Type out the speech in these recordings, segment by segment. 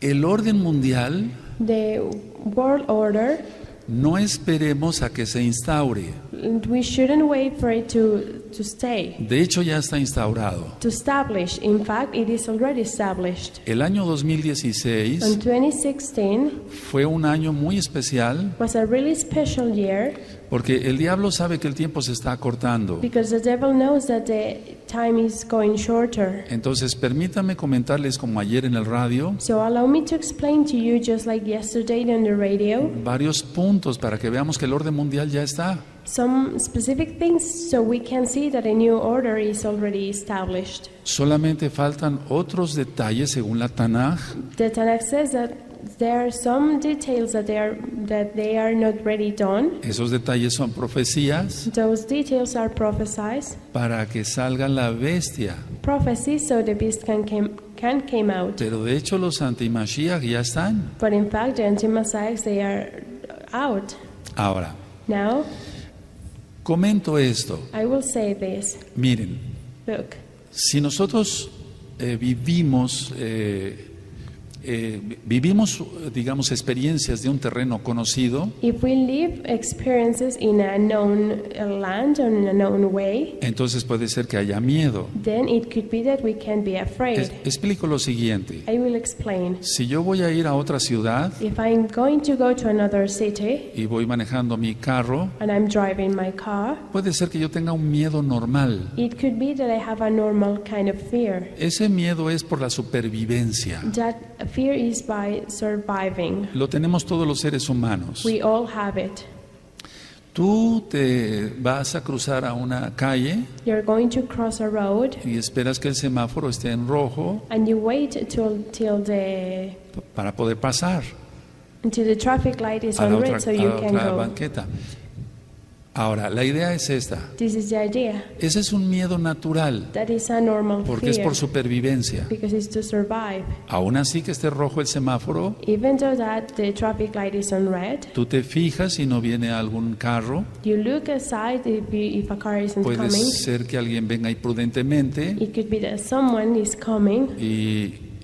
el orden mundial, the world order, no esperemos a que se instaure. We shouldn't wait for it to stay. De hecho, ya está instaurado. To establish, in fact, it is already established. El año 2016 fue un año muy especial. Was a really special year. Porque el diablo sabe que el tiempo se está acortando. Entonces, permítame comentarles, como ayer en el radio, varios puntos para que veamos que el orden mundial ya está. Solamente faltan otros detalles según la Tanaj. The Tanaj says that there are some details that they are not ready done. Esos detalles son profecías. Those details are prophesies. Para que salga la bestia. Prophecies so the beast can come out. Pero de hecho los anti-mashiach ya están. But in fact the anti-mashiach they are out. Ahora. Now. Comento esto. I will say this. Miren. Look. Si nosotros vivimos, digamos, experiencias de un terreno conocido, entonces puede ser que haya miedo. Explico lo siguiente. Si yo voy a ir a otra ciudad y voy manejando mi carro, puede ser que yo tenga un miedo normal. Ese miedo es por la supervivencia. Fear is by surviving. Lo tenemos todos los seres humanos. We all have it. Tú te vas a cruzar a una calle. You're going to cross a road. Y esperas que el semáforo esté en rojo. And you wait para poder pasar. Until the traffic light is on red, so you can go. Banqueta. Ahora, la idea es esta. This is the idea. Ese es un miedo natural. That is a normal porque fear. Es por supervivencia. Because it's to survive. Aún así que esté rojo el semáforo, even though that the traffic light is on red, tú te fijas si no viene algún carro. You look aside if a car isn't puede coming. Ser que alguien venga imprudentemente. It could be that someone is coming.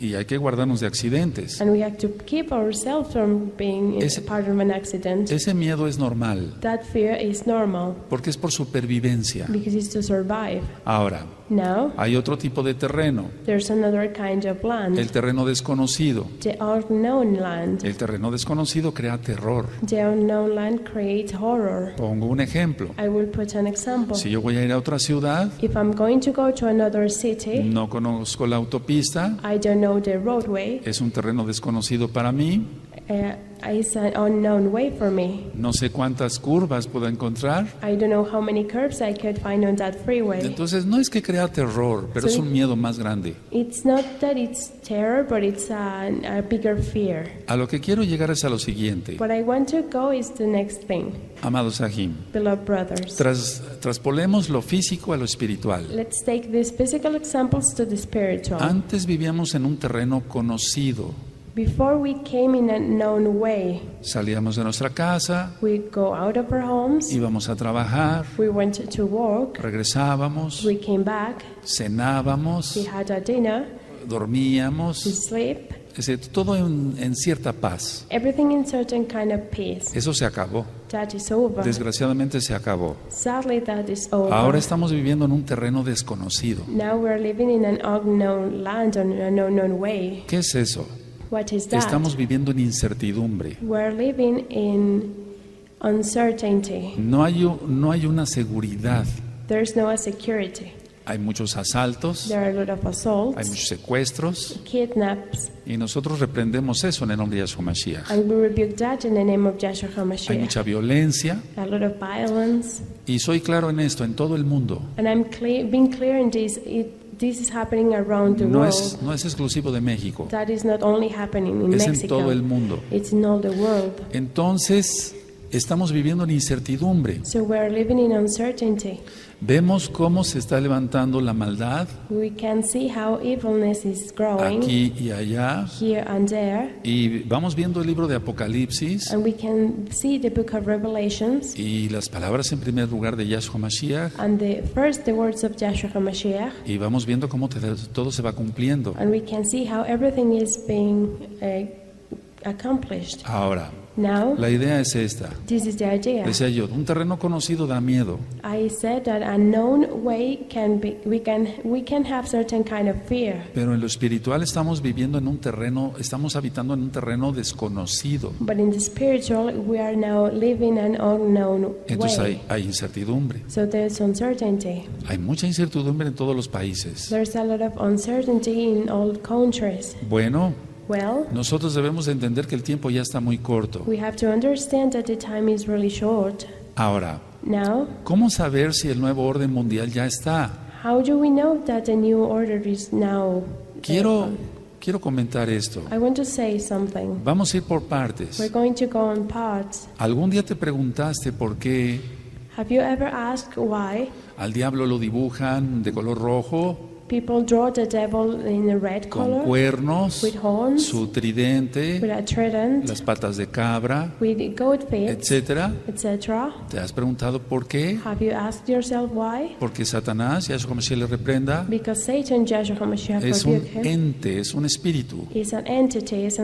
Y hay que guardarnos de accidentes. And we have to keep ourselves from being part of an accident. Ese miedo es normal. That fear is normal. Porque es por supervivencia. Because it's to survive. Ahora, now, hay otro tipo de terreno. There's another kind of land. El terreno desconocido. The unknown land. El terreno desconocido crea terror. The unknown land creates horror. Pongo un ejemplo. I will put an example. Si yo voy a ir a otra ciudad, if I'm going to go to another city, no conozco la autopista. I don't know the roadway. Es un terreno desconocido para mí. It's an unknown way for me. No sé cuántas curvas puedo encontrar. I don't know how many curves I could find on that freeway. Entonces no es que crea terror, pero es un miedo más grande. It's not that it's terror, but it's a bigger fear. A lo que quiero llegar es a lo siguiente. What I want to go is the next thing. Amados Ajim, beloved brothers, traspolemos lo físico a lo espiritual. Let's take these physical examples to the spiritual. Antes vivíamos en un terreno conocido. Before we came in a known way. Salíamos de nuestra casa. We go out of our homes. Íbamos a trabajar. We went to work. Regresábamos. We came back. Cenábamos. We had a dinner. Dormíamos. We sleep. Es decir, todo en cierta paz. Everything in certain kind of peace. Eso se acabó. That is over. Desgraciadamente se acabó. Sadly, that is over. Ahora estamos viviendo en un terreno desconocido. Now we are living in an unknown land, on an unknown way. ¿Qué es eso? What is that? Estamos viviendo en incertidumbre. We're living in uncertainty. No hay una seguridad. There's no security. Hay muchos asaltos. There are a lot of assaults. Hay muchos secuestros. Kidnaps. Y nosotros reprendemos eso en el nombre de Yeshua HaMashiach. And we rebuke that in the name of Yeshua HaMashiach. Hay mucha violencia. A lot of violence. Y soy claro en esto, en todo el mundo. And I'm being clear in this. This is happening around the world. No es exclusivo de México. That is not only happening in Mexico. Es en todo el mundo. It's in all the world. Entonces, Estamos viviendo en incertidumbre. So we are living in uncertainty. Vemos cómo se está levantando la maldad. We can see how evilness is growing, aquí y allá. Here and there. Y vamos viendo el libro de Apocalipsis. And we can see the book of Revelations. Y las palabras en primer lugar de Yeshua HaMashiach. And the words of Yeshua HaMashiach. Y vamos viendo cómo todo se va cumpliendo. And we can see how everything is being accomplished. Ahora. Now, la idea es esta. This is the idea. Decía yo, un terreno conocido da miedo. I said that a known way can be, we can have certain kind of fear. Pero en lo espiritual estamos viviendo en un terreno, estamos habitando en un terreno desconocido. But in the spiritual we are now living an unknown way. Entonces hay incertidumbre. So there's uncertainty. Hay mucha incertidumbre en todos los países. There's a lot of uncertainty in all countries. Bueno. Well, nosotros debemos entender que el tiempo ya está muy corto. We have to understand that the time is really short. Ahora, now, ¿cómo saber si el nuevo orden mundial ya está? How do we know that the new order is now? Quiero comentar esto. I want to say something. Vamos a ir por partes. We're going to go in parts. ¿Algún día te preguntaste por qué? Have you ever asked why? Al diablo lo dibujan de color rojo. People draw the devil in a red color, con cuernos, with horns, su tridente, with a trident, las patas de cabra, with goat feet, etc. ¿Te has preguntado por qué? Have you asked yourself why? Porque Satanás, Yahshua HaMashiach le reprenda, Satan, Yahshua HaMashiach, es un ente, es un espíritu. It's an entity, it's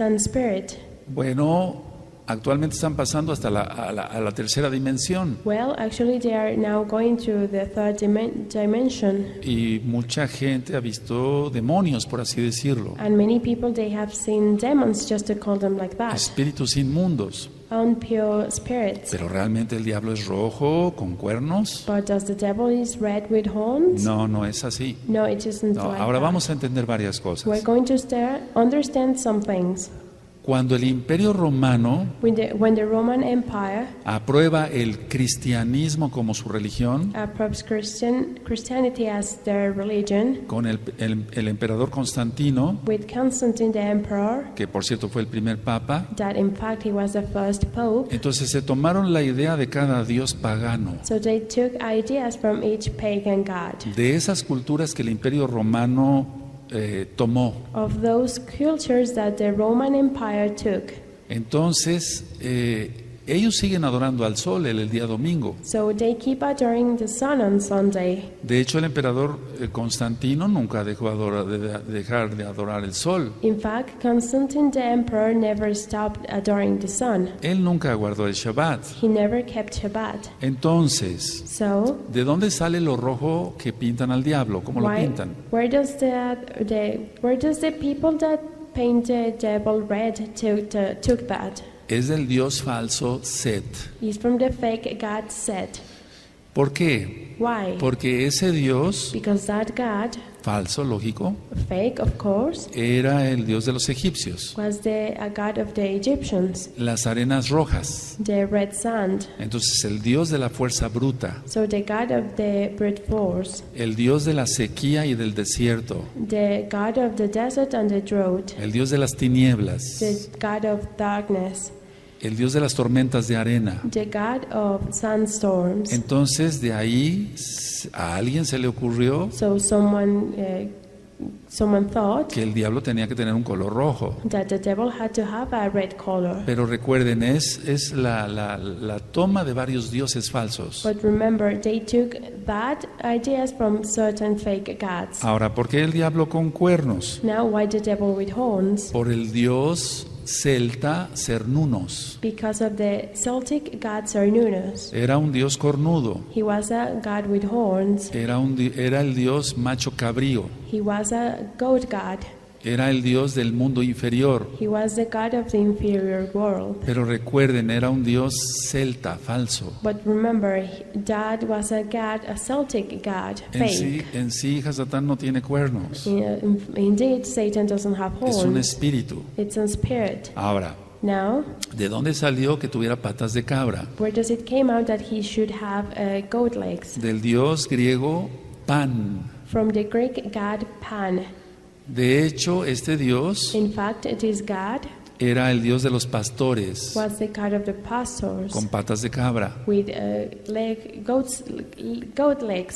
an spirit. Bueno, actualmente están pasando hasta a la tercera dimensión. Well, actually they are now going to the third dimension. Y mucha gente ha visto demonios, por así decirlo. And many people they have seen demons, just to call them like that. Espíritus inmundos. Unpure spirits. Pero realmente el diablo es rojo con cuernos. But does the devil is red with horns? No, no es así. No, it isn't. No, like ahora that. Vamos a entender varias cosas. We're going to understand some things. Cuando el Imperio Romano when the Roman Empire aprueba el cristianismo como su religión, Christianity as their religion, con el emperador Constantino, with Constantine the Emperor, que por cierto fue el primer papa, that in fact he was the first pope, entonces se tomaron la idea de cada dios pagano, so they took ideas from each pagan god, de esas culturas que el Imperio Romano tomó. Of those cultures that the Roman Empire took. Entonces ellos siguen adorando al sol el día domingo. So they keep adoring the sun on Sunday. De hecho, el emperador Constantino nunca dejó de adorar el sol. In fact, Constantine the Emperor never stopped adoring the sun. Él nunca guardó el Shabbat. He never kept Shabbat. Entonces, ¿de dónde sale lo rojo que pintan al diablo? ¿Cómo lo pintan? Where does the people that paint the devil red took that? Es del dios falso Set. He's from the fake god Set. ¿Por qué? Why? Porque ese dios falso, lógico, fake, of course, era el dios de los egipcios. Was a god of the Egyptians. Las arenas rojas. The red sand. Entonces el dios de la fuerza bruta. So the god of the brute force. El dios de la sequía y del desierto. The god of the desert and the drought. El dios de las tinieblas. The god of darkness. El dios de las tormentas de arena. The god of sandstorms. Entonces de ahí a alguien se le ocurrió someone thought que el diablo tenía que tener un color rojo. That the devil had to have a red color. Pero recuerden, es la toma de varios dioses falsos. But remember, they took bad ideas from certain fake gods. Ahora, ¿por qué el diablo con cuernos? Now, why the devil with horns? Por el dios celta Cernunos. Because of the Celtic god Cernunos. Era un dios cornudo. He was a god with horns. Era el dios macho cabrío. He was a goat god. Era el dios del mundo inferior. He was the god of the inferior world. Pero recuerden, era un dios celta falso. But remember, that was a god, a Celtic god, fake. En sí, Satán no tiene cuernos. Indeed, Satan doesn't have horns. Es un espíritu. It's a spirit. Ahora, now, ¿de dónde salió que tuviera patas de cabra? Where does it came out that he should have goat legs? Del dios griego Pan. From the Greek god Pan. De hecho, este dios, in fact, it is God, era el dios de los pastores, con patas de cabra.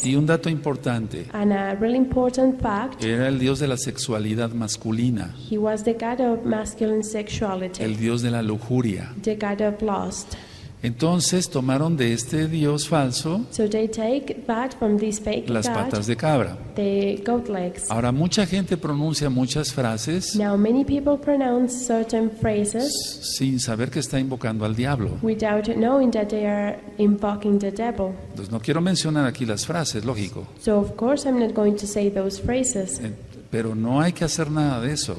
Y un dato importante, era el dios de la sexualidad masculina, el dios de la lujuria. Entonces tomaron de este dios falso las patas de cabra. Ahora mucha gente pronuncia muchas frases sin saber que está invocando al diablo. Entonces no quiero mencionar aquí las frases, lógico. Pero no hay que hacer nada de eso.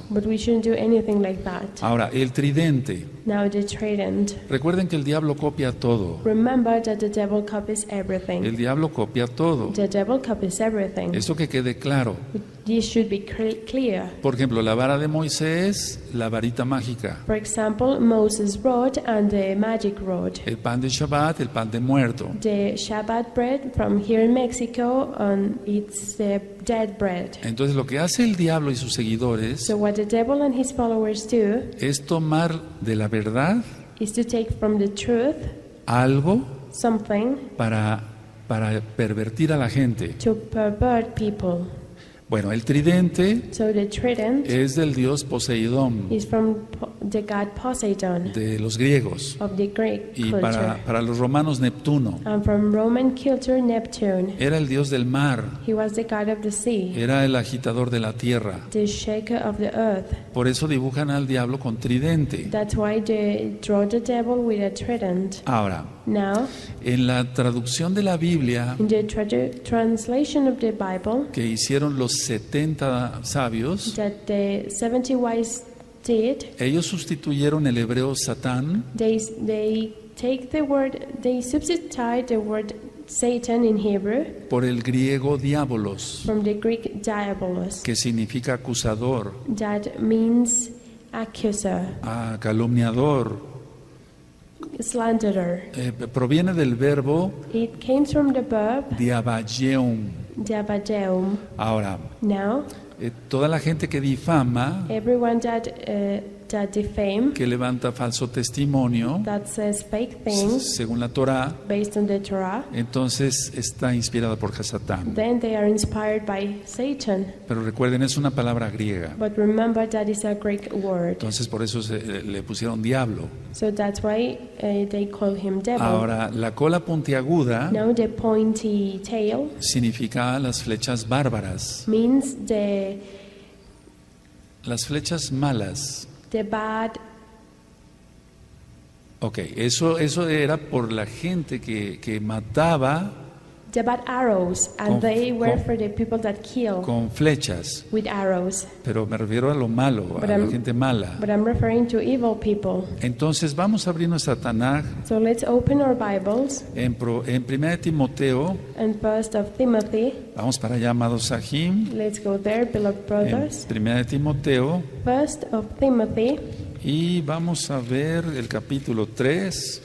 Ahora, el tridente. Recuerden que el diablo copia todo. El diablo copia todo. Eso que quede claro. Por ejemplo, la vara de Moisés, la varita mágica. El pan de Shabbat, el pan de muerto. Entonces lo que hace el diablo y sus seguidores es tomar de la verdad algo para pervertir a la gente. Bueno, el tridente es del dios Poseidón, de los griegos, y para los romanos Neptuno. Era el dios del mar, era el agitador de la tierra. Por eso dibujan al diablo con tridente. Ahora, en la traducción de la Biblia que hicieron los 70 sabios, ellos sustituyeron el hebreo Satán por el griego diabolos, que significa acusador, calumniador. Slanderer. Proviene del verbo diabageum. Ahora, toda la gente que difama, que levanta falso testimonio, según la Torah, entonces está inspirada por Satán. Pero recuerden, es una palabra griega. Entonces por eso le pusieron diablo. Ahora, la cola puntiaguda significa las flechas bárbaras, las flechas malas. Ok, eso era por la gente que mataba con flechas. Pero me refiero a lo malo, a la gente mala. Entonces vamos a abrir nuestra Tanaj en 1 Timoteo. Vamos para allá, amados Ajim. En 1 Timoteo. Y vamos a ver el capítulo 3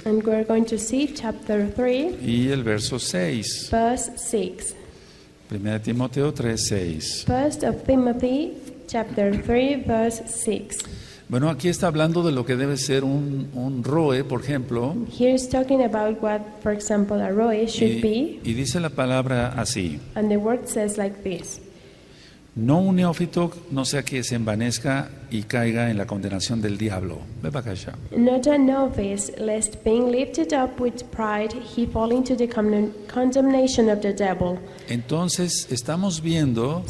y el verso 6. 1 Timoteo 3, 6. Bueno, aquí está hablando de lo que debe ser un Roe, por ejemplo. Y dice la palabra así. No un neófito no sea que se envanezca y caiga en la condenación del diablo. Ve para acá. Not a novice, lest being lifted up with pride, he fall into the condemnation of the devil. Entonces estamos viendo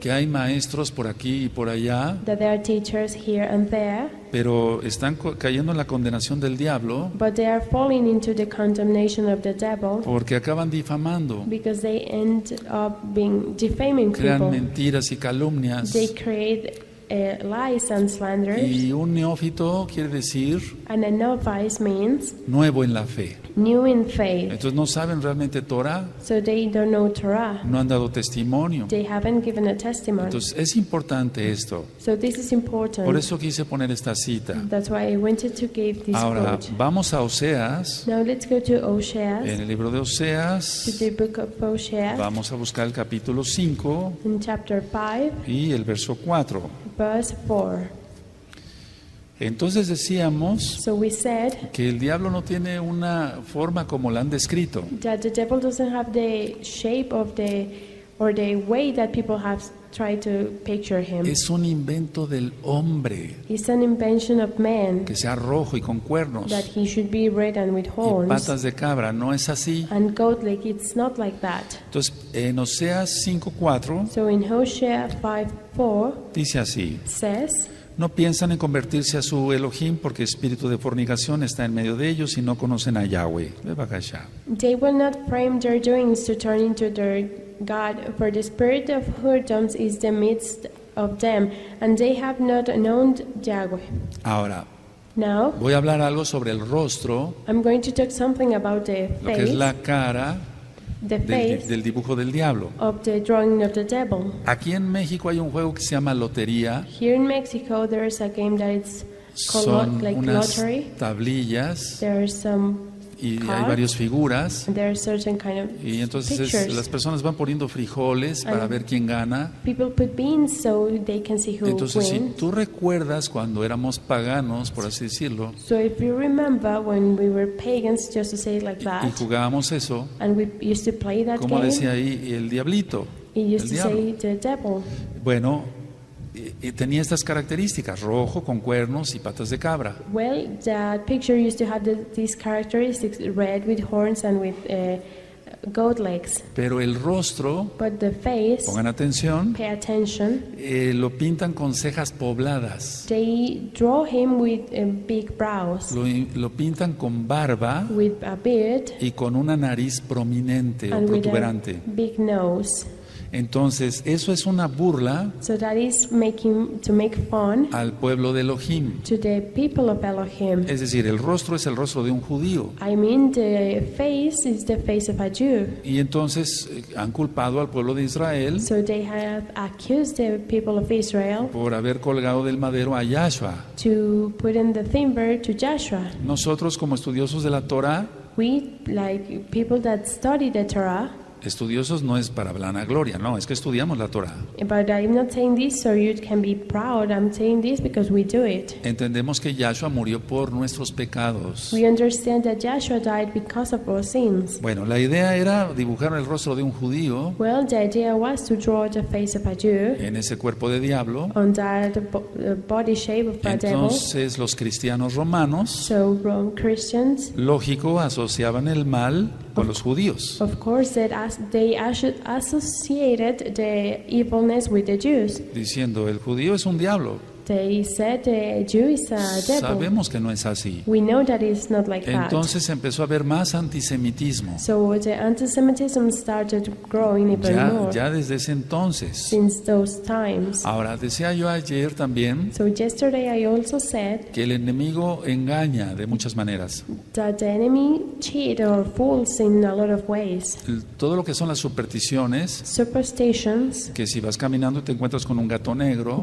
que hay maestros por aquí y por allá, that there are teachers here and there, pero están cayendo en la condenación del diablo, but they are falling into the condemnation of the devil, porque acaban difamando, because they end up being defaming people. Crean mentiras y calumnias. They create lies and slanders. Y un neófito quiere decir nuevo en la fe. New in faith. Entonces no saben realmente Torah. So they don't know Torah. No han dado testimonio. They haven't given a testimony. Entonces es importante esto. So this is important. Por eso quise poner esta cita. That's why I wanted to give this. Ahora quote. Vamos a Oseas. Now let's go to Oseas. En el libro de Oseas. To the book of Oseas. Vamos a buscar el capítulo 5. In chapter 5. Y el verso 4. Verse 4. Entonces decíamos que el diablo no tiene una forma como la han descrito. Es un invento del hombre. Que sea rojo y con cuernos. Y patas de cabra, no es así. Entonces en Oseas 5:4 dice así. No piensan en convertirse a su Elohim porque espíritu de fornicación está en medio de ellos y no conocen a Yahweh. They will not frame their doings to turn into their God, for the spirit of whoredoms is the midst of them, and they have not known Yahweh. Ahora, voy a hablar algo sobre el rostro, lo que es la cara. Del dibujo del diablo. Aquí en México hay un juego que se llama lotería. Son unas tablillas y hay varias figuras y entonces las personas van poniendo frijoles para ver quién gana. Entonces si tú recuerdas cuando éramos paganos, por así decirlo, y jugábamos eso, como decía ahí el diablito, el diablo. Bueno, tenía estas características, rojo con cuernos y patas de cabra. Well, that picture used to have these characteristics, red with horns and with goat legs. Pero el rostro, pongan atención, lo pintan con cejas pobladas. They draw him with big brows. Lo pintan con barba, with a beard, y con una nariz prominente o protuberante. Big nose. Entonces, eso es una burla al pueblo de Elohim. Es decir, el rostro es el rostro de un judío. Y entonces han culpado al pueblo de Israel por haber colgado del madero a Yahshua. Nosotros, como estudiosos de la Torah, estudiosos no es para vanagloria, no, es que estudiamos la Torah. Entendemos que Yahshua murió por nuestros pecados. Bueno, la idea era dibujar el rostro de un judío en ese cuerpo de diablo. Entonces los cristianos romanos, lógico, asociaban el mal con los judíos. Diciendo, el judío es un diablo. Sabemos que no es así. Entonces empezó a haber más antisemitismo. Ya desde ese entonces. Ahora, decía yo ayer también que el enemigo engaña de muchas maneras. Todo lo que son las supersticiones, que si vas caminando y te encuentras con un gato negro,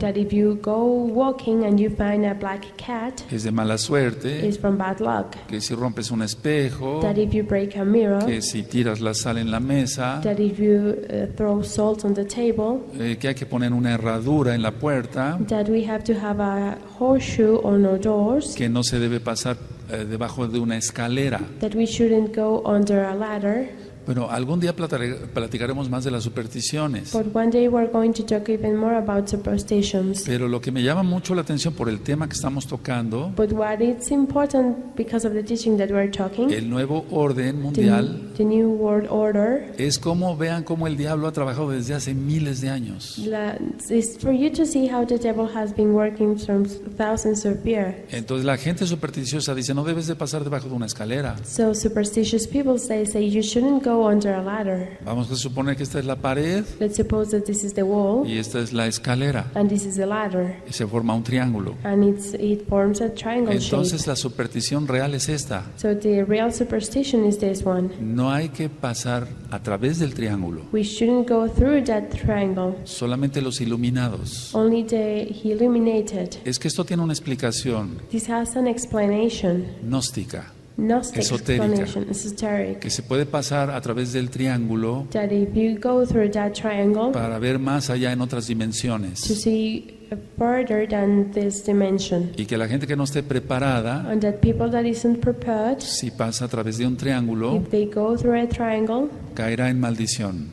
walking and you find a black cat, es de mala suerte, is from bad luck. Que si rompes un espejo, that if you break a mirror, que si tiras la sal en la mesa, that if you throw salt on the table, que hay que poner una herradura en la puerta, that we have to have a horseshoe on our doors, que no se debe pasar debajo de una escalera, that we shouldn't go under a ladder. Bueno, algún día platicaremos más de las supersticiones. Pero lo que me llama mucho la atención por el tema que estamos tocando, el nuevo orden mundial, the new world order, es como vean cómo el diablo ha trabajado desde hace miles de años. Entonces la gente supersticiosa dice, no debes de pasar debajo de una escalera. So superstitious people say you shouldn't go under a ladder. Vamos a suponer que esta es la pared. Let's suppose that this is the wall. Y esta es la escalera. And this is the ladder. Y se forma un triángulo. And it forms a triangle. Entonces shape. La superstición real es esta. So the real superstition is this one. No hay que pasar a través del triángulo. We shouldn't go through that triangle. Solamente los iluminados. Only the illuminated. Es que esto tiene una explicación. This has an explanation. Gnóstica. esotérica que se puede pasar a través del triángulo para ver más allá en otras dimensiones, y que la gente que no esté preparada, si pasa a través de un triángulo, caerá en maldición.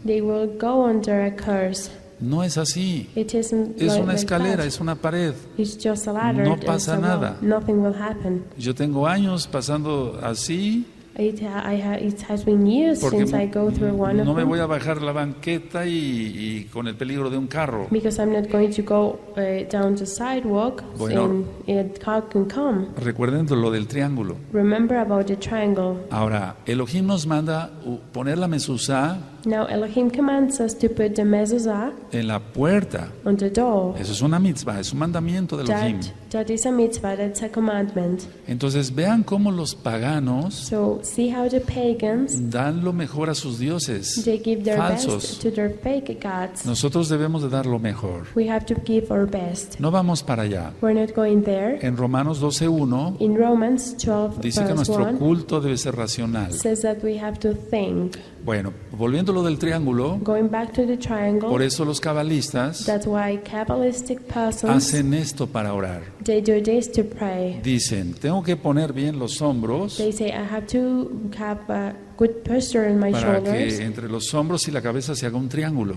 No es así. Es una escalera, es una pared. No pasa nada. Yo tengo años pasando así. Porque no me voy a bajar la banqueta y con el peligro de un carro. Bueno, recuerden lo del triángulo. Ahora, Elohim nos manda poner la mezuzá. Now Elohim commands us to put the mezuzah en la puerta. On the door. Eso es una mitzvah, es un mandamiento de Elohim. That is a mitzvah, that's a commandment. Entonces vean cómo los paganos dan lo mejor a sus dioses falsos. Nosotros debemos de dar lo mejor. We have to give our best. No vamos para allá. We're not going there. En Romanos 12:1 dice que nuestro culto debe ser racional. Says that we have to think. Bueno, volviendo lo del triángulo, por eso los cabalistas hacen esto para orar. Dicen, tengo que poner bien los hombros para que entre los hombros y la cabeza se haga un triángulo.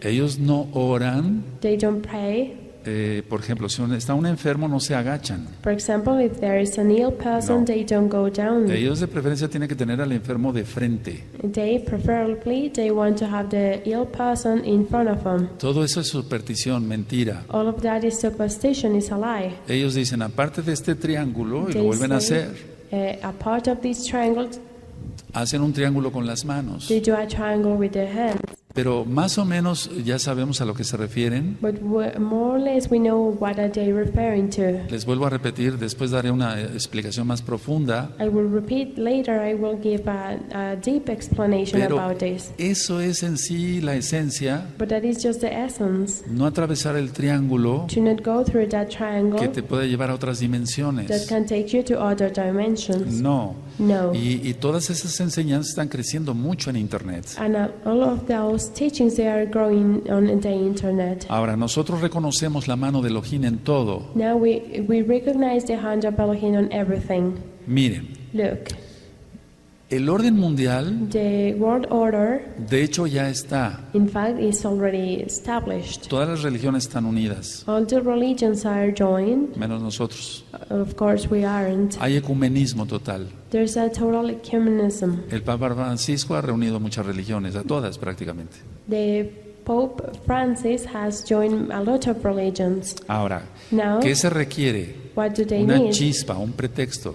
Ellos no oran. Por ejemplo, si está un enfermo, no se agachan. No. Ellos de preferencia tienen que tener al enfermo de frente. Todo eso es superstición, mentira. Ellos dicen, aparte de este triángulo, y lo vuelven a hacer. Hacen un triángulo con las manos. Pero más o menos ya sabemos a lo que se refieren. Les vuelvo a repetir, después daré una explicación más profunda. Pero eso es en sí la esencia. No atravesar el triángulo que te puede llevar a otras dimensiones. No. Y todas esas enseñanzas están creciendo mucho en Internet. Ahora, nosotros reconocemos la mano de Elohim en todo. Miren, el orden mundial, de hecho, ya está. Todas las religiones están unidas. Menos nosotros. Hay ecumenismo total. There's a total ecumenism. El Papa Francisco ha reunido muchas religiones, a todas prácticamente. The Pope Francis has joined a lot of religions. Ahora, now, ¿qué se requiere? What do they need? Una chispa, un pretexto,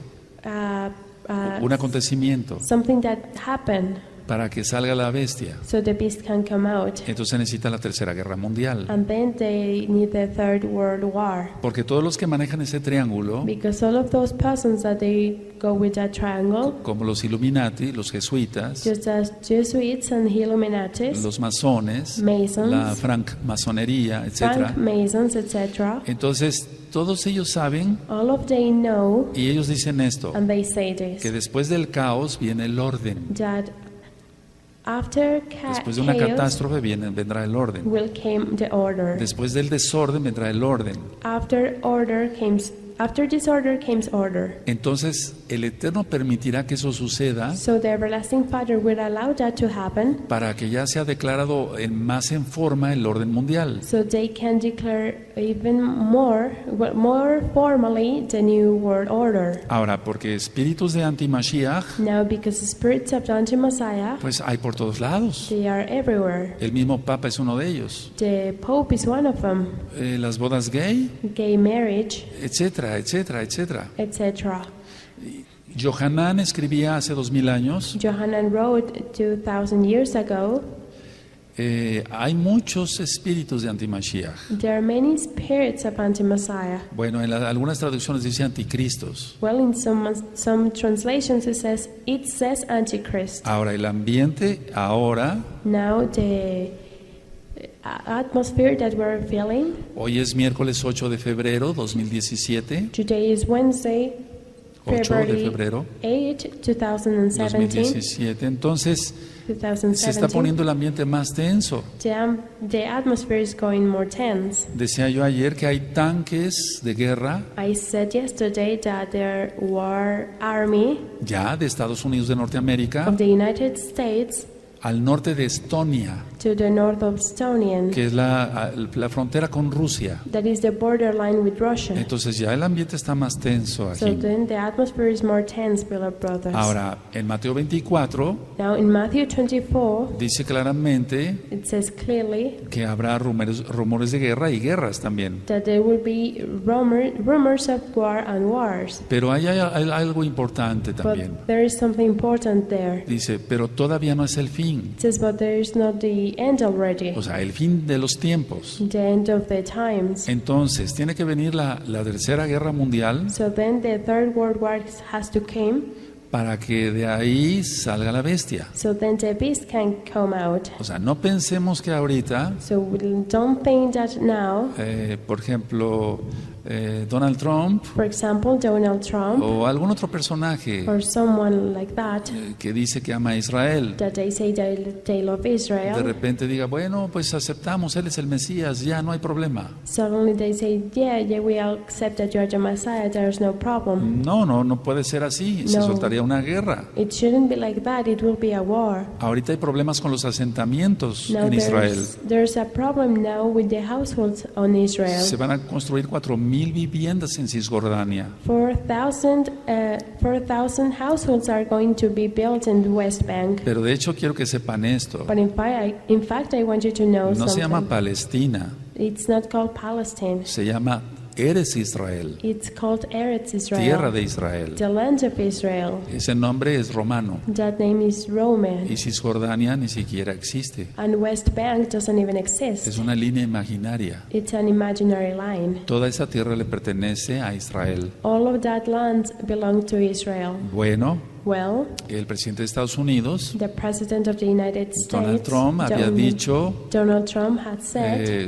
un acontecimiento, something that happened, para que salga la bestia. So the beast can come out. Entonces necesita la Tercera Guerra Mundial. And then they need the Third World War. Porque todos los que manejan ese triángulo, because all of those persons that they go with that triangle, como los Illuminati, los jesuitas, just as Jesuits and Illuminatis, los masones, Masons, la francmasonería, etc. Masons, etc. Entonces todos ellos saben, y ellos dicen esto, and they say this, que después del caos viene el orden. Después de una catástrofe vendrá el orden. Después del desorden vendrá el orden. Entonces el Eterno permitirá que eso suceda, para que ya sea declarado más en forma el orden mundial. Ahora, porque espíritus de anti-mashiach, pues hay por todos lados. El mismo Papa es uno de ellos. Las bodas gay, etcétera, etcétera, etcétera. Yohanan escribía hace 2000 años. Yohanan wrote 2000 years ago. Hay muchos espíritus de anti-mashiach. There are many spirits of anti-mashiach. Bueno, en algunas traducciones dice anticristos. Well, in some translations it says antichrist. Ahora el ambiente, ahora, now the atmosphere that we're feeling. Hoy es miércoles 8 de febrero 2017. Today is Wednesday, 8 de febrero 2017. Entonces, se está poniendo el ambiente más tenso. The atmosphere is going more tense. Decía yo ayer que hay tanques de guerra. I said yesterday that there war army ya de Estados Unidos de Norteamérica. Of the United States. Al norte de Estonia, que es la frontera con Rusia. Entonces ya el ambiente está más tenso aquí. Ahora, en Mateo 24, dice claramente que habrá rumores de guerra y guerras también. Pero hay algo importante también. Dice, pero todavía no es el fin. O sea, el fin de los tiempos. Entonces, tiene que venir la tercera guerra mundial para que de ahí salga la bestia. O sea, no pensemos que ahorita, por ejemplo, Donald Trump, for example, Donald Trump, o algún otro personaje que dice que ama a Israel, de repente diga, bueno, pues aceptamos, él es el Mesías, ya no hay problema. No puede ser así, se soltaría una guerra. Ahorita hay problemas con los asentamientos en Israel. Se van a construir 4,000 viviendas en Cisjordania. 4,000 households are going to be built in the West Bank. Pero de hecho quiero que sepan esto. But in fact, I want you to know something. No se llama Palestina. It's not called Palestine. Se llama Eres Israel. It's called Eretz Israel. Tierra de Israel. The land of Israel. Ese nombre es romano. That name is Roman. Y Cisjordania ni siquiera existe. And West Bank doesn't even exist. Es una línea imaginaria. It's an imaginary line. Toda esa tierra le pertenece a Israel. All of that land belongs to Israel. Bueno. El presidente de Estados Unidos, Donald Trump, había dicho,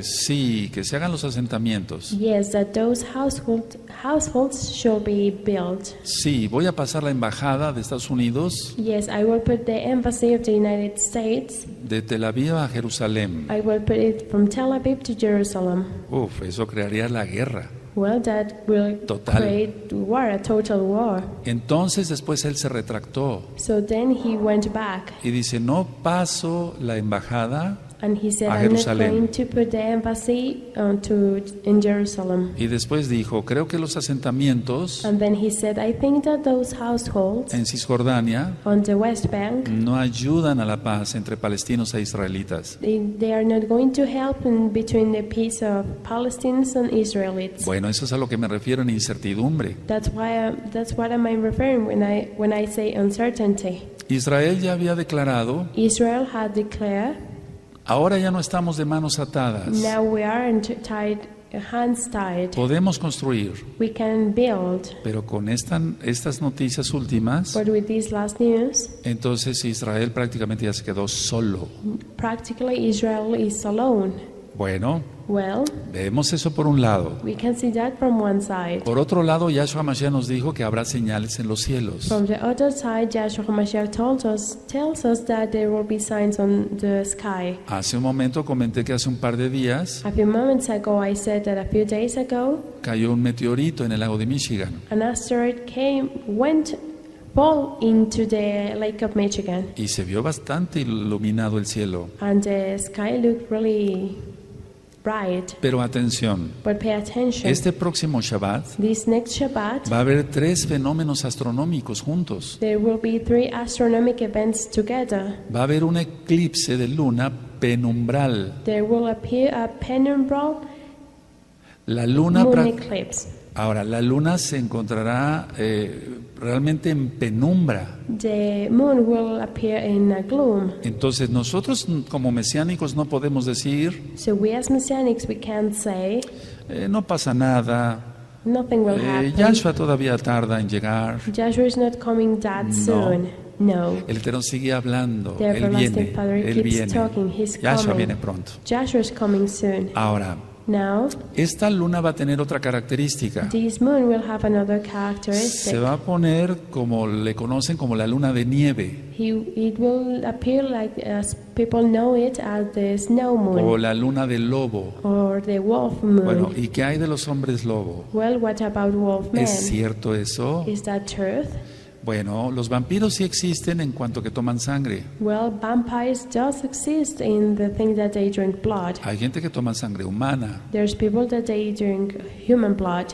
sí, que se hagan los asentamientos. Yes, that those households should be built. Sí, voy a pasar la embajada de Estados Unidos. Yes, I will put the embassy of the United States. De Tel Aviv a Jerusalén. I will put it from Tel Aviv to Jerusalem. Uf, eso crearía la guerra. Well, that will create war, a total war. Entonces después él se retractó. So then he went back. Y dice, no paso la embajada a Jerusalén. Y después dijo, creo que los asentamientos en Cisjordania no ayudan a la paz entre palestinos e israelitas. Bueno, eso es a lo que me refiero en incertidumbre. Israel ya había declarado, ahora ya no estamos de manos atadas. Now we aren't tied, hands tied. Podemos construir. We can build. Pero con estas noticias últimas, but with these last news, entonces Israel prácticamente ya se quedó solo. Practically Israel is alone. Bueno, vemos eso por un lado. We can see that from one side. Por otro lado, Yeshua HaMashiach nos dijo que habrá señales en los cielos. From the other side, Yeshua HaMashiach tells us that there will be signs on the sky. Hace un momento comenté que hace un par de días, a few moments ago, I said that a few days ago, cayó un meteorito en el lago de Michigan. An asteroid fall into the lake of Michigan. Y se vio bastante iluminado el cielo. And the sky looked really bright. Pero atención, este próximo Shabbat va a haber 3 fenómenos astronómicos juntos. There will be 3 astronomic events together. Va a haber un eclipse de luna penumbral. There will appear a penumbral moon eclipse. Ahora, la luna se encontrará realmente en penumbra. The moon will appear in a gloom. Entonces nosotros como mesiánicos no podemos decir, so we as messianics we can't say, no pasa nada. Nothing will happen. Yahshua todavía tarda en llegar. Yahshua is not coming that soon. No. El Eterno sigue hablando. Él viene. Él viene. Yahshua viene pronto. Ahora, esta luna va a tener otra característica. Se va a poner como le conocen como la luna de nieve. O la luna del lobo. Bueno, ¿y qué hay de los hombres lobo? ¿Es cierto eso? Bueno, los vampiros sí existen en cuanto que toman sangre. Hay gente que toma sangre humana.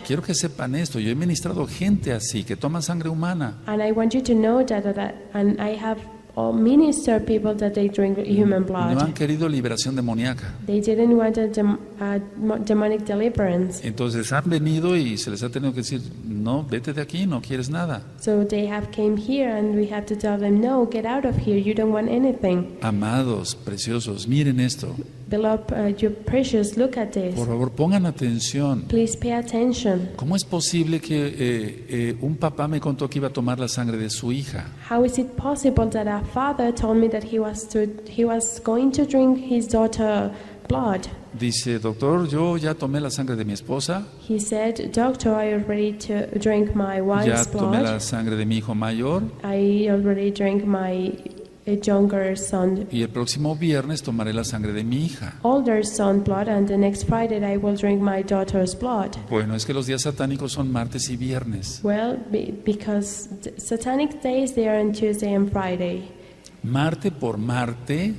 Quiero que sepan esto. Yo he ministrado gente así, que toma sangre humana. No han querido liberación demoníaca. Entonces han venido y se les ha tenido que decir, no, vete de aquí, no quieres nada. Amados, preciosos, miren esto. Por favor, pongan atención. ¿Cómo es posible que un papá me contó que iba a tomar la sangre de su hija? Dice, doctor, yo ya tomé la sangre de mi esposa. He said, doctor, I already drank my wife's blood. Ya tomé la sangre de mi hijo mayor. I already drank my younger son. Y el próximo viernes tomaré la sangre de mi hija. Older son blood, and the next Friday I will drink my daughter's blood. Bueno, es que los días satánicos son martes y viernes. Well, because satanic days they are on Tuesday and Friday. Marte por Marte.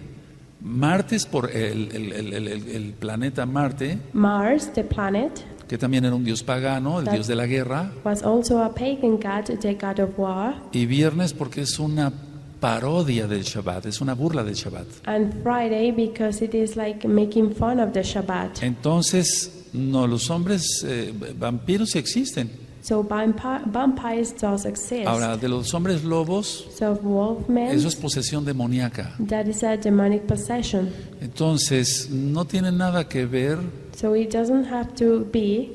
Martes por el planeta Marte, Mars, the planet, que también era un dios pagano, el dios de la guerra, was also a pagan god, the god of war. Y viernes porque es una parodia del Shabbat, es una burla del Shabbat. And Friday because it is like making fun of the Shabbat. Entonces, no, los hombres vampiros existen. So vampires does exist. Ahora, de los hombres lobos, eso es posesión demoníaca. That is a demonic possession. Entonces, no tiene nada que ver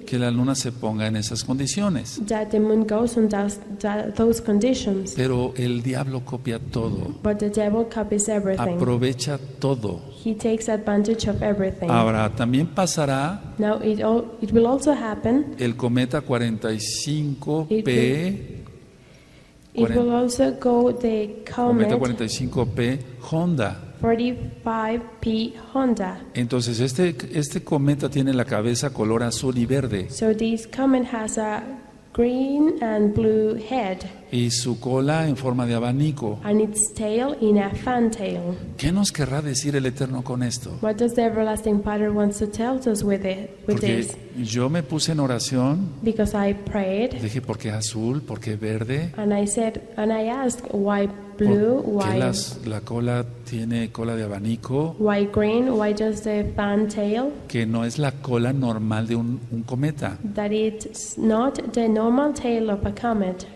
que la luna se ponga en esas condiciones. That the moon goes on those conditions. Pero el diablo copia todo. But the devil copies everything. Aprovecha todo. He takes advantage of everything. Ahora también pasará. Now it will also happen. El cometa 45P. It will also go the comet. Cometa 45P Honda. 45P Honda. Entonces este cometa tiene la cabeza color azul y verde. So this comet has a green and blue head. Y su cola en forma de abanico. And its tail in a fantail. ¿Qué nos querrá decir el Eterno con esto? What does the everlasting Father wants to tell us with it? Porque yo me puse en oración. Because I prayed. Dije, ¿por qué azul? ¿Por qué verde? And I asked why blue, why la cola tiene cola de abanico. Why green? Why does the fantail? Que no es la cola normal de un cometa. That it's not the normal tail of a comet.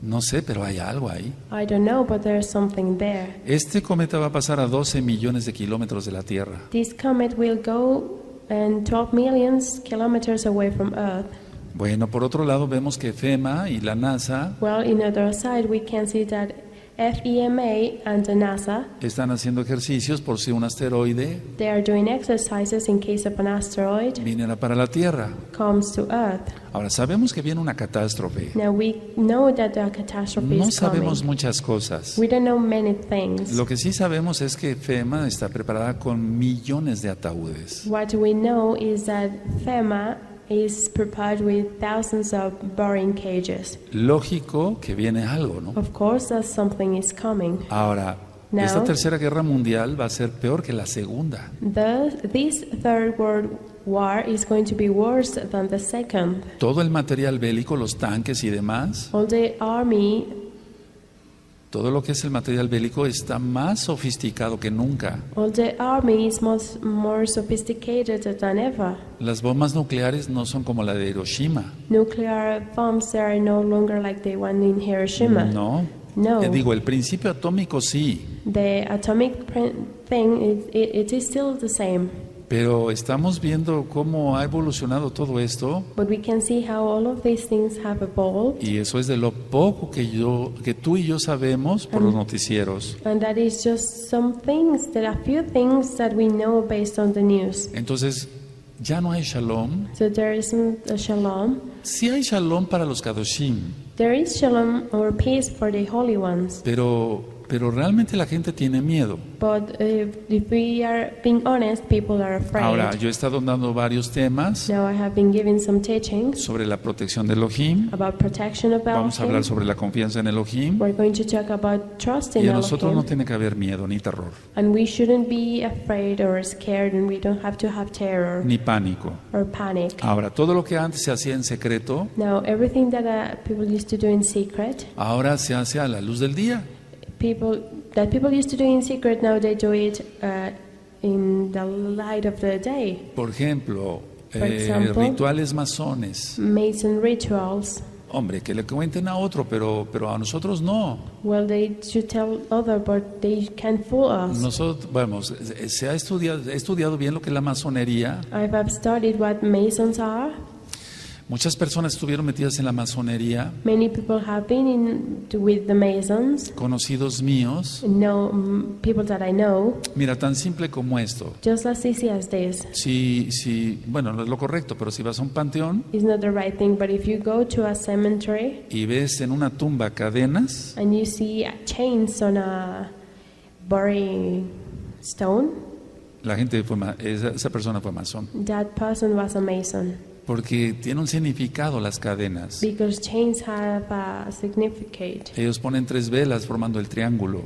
No sé, pero hay algo ahí. I don't know, but there's something there. Este cometa va a pasar a 12 millones de kilómetros de la Tierra. This comet will go and 12 million kilometers away from Earth. Bueno, por otro lado vemos que FEMA y la NASA. Well, in other side we can see that FEMA and the NASA están haciendo ejercicios por si un asteroide viniera para la Tierra. Ahora sabemos que viene una catástrofe. No sabemos muchas cosas. Lo que sí sabemos es que FEMA está preparada con millones de ataúdes. Is prepared with thousands of burning cages. Lógico que viene algo, ¿no? Of course that something is coming. Ahora, esta tercera guerra mundial va a ser peor que la segunda. This third world war is going to be worse than the second. Todo el material bélico, los tanques y demás. All the army. Todo lo que es el material bélico está más sofisticado que nunca. Las bombas nucleares no son como la de Hiroshima. No. Digo, el principio atómico sí. The atomic thing, it is still the same. Pero estamos viendo cómo ha evolucionado todo esto. Y eso es de lo poco que tú y yo sabemos por los noticieros. Entonces, ya no hay shalom. Sí hay shalom para los kadoshim. Pero realmente la gente tiene miedo. Ahora, yo he estado dando varios temas sobre la protección de Elohim. Vamos a hablar sobre la confianza en Elohim. Y a nosotros no tiene que haber miedo ni terror. Ni pánico. Ahora, todo lo que antes se hacía en secreto, ahora se hace a la luz del día. People used to do in secret, now they do it in the light of the day. Por ejemplo, rituales masones. Mason rituals. Hombre, que le cuenten a otro, pero a nosotros no. Well, they should tell other, but they can't fool us. Nosotros, vamos, he estudiado bien lo que es la masonería. I've studied what masons are. Muchas personas estuvieron metidas en la masonería. Many people have been with the Masons. Conocidos míos. People that I know. Mira, tan simple como esto. Just as easy as this. Sí, bueno, no es lo correcto, pero si vas a un panteón. It's not the right thing, but if you go to a cemetery. Y ves en una tumba cadenas. And you see chains on a burying stone. La gente fue esa persona fue masón. That person was a Mason. Porque tiene un significado las cadenas. Ellos ponen 3 velas formando el triángulo.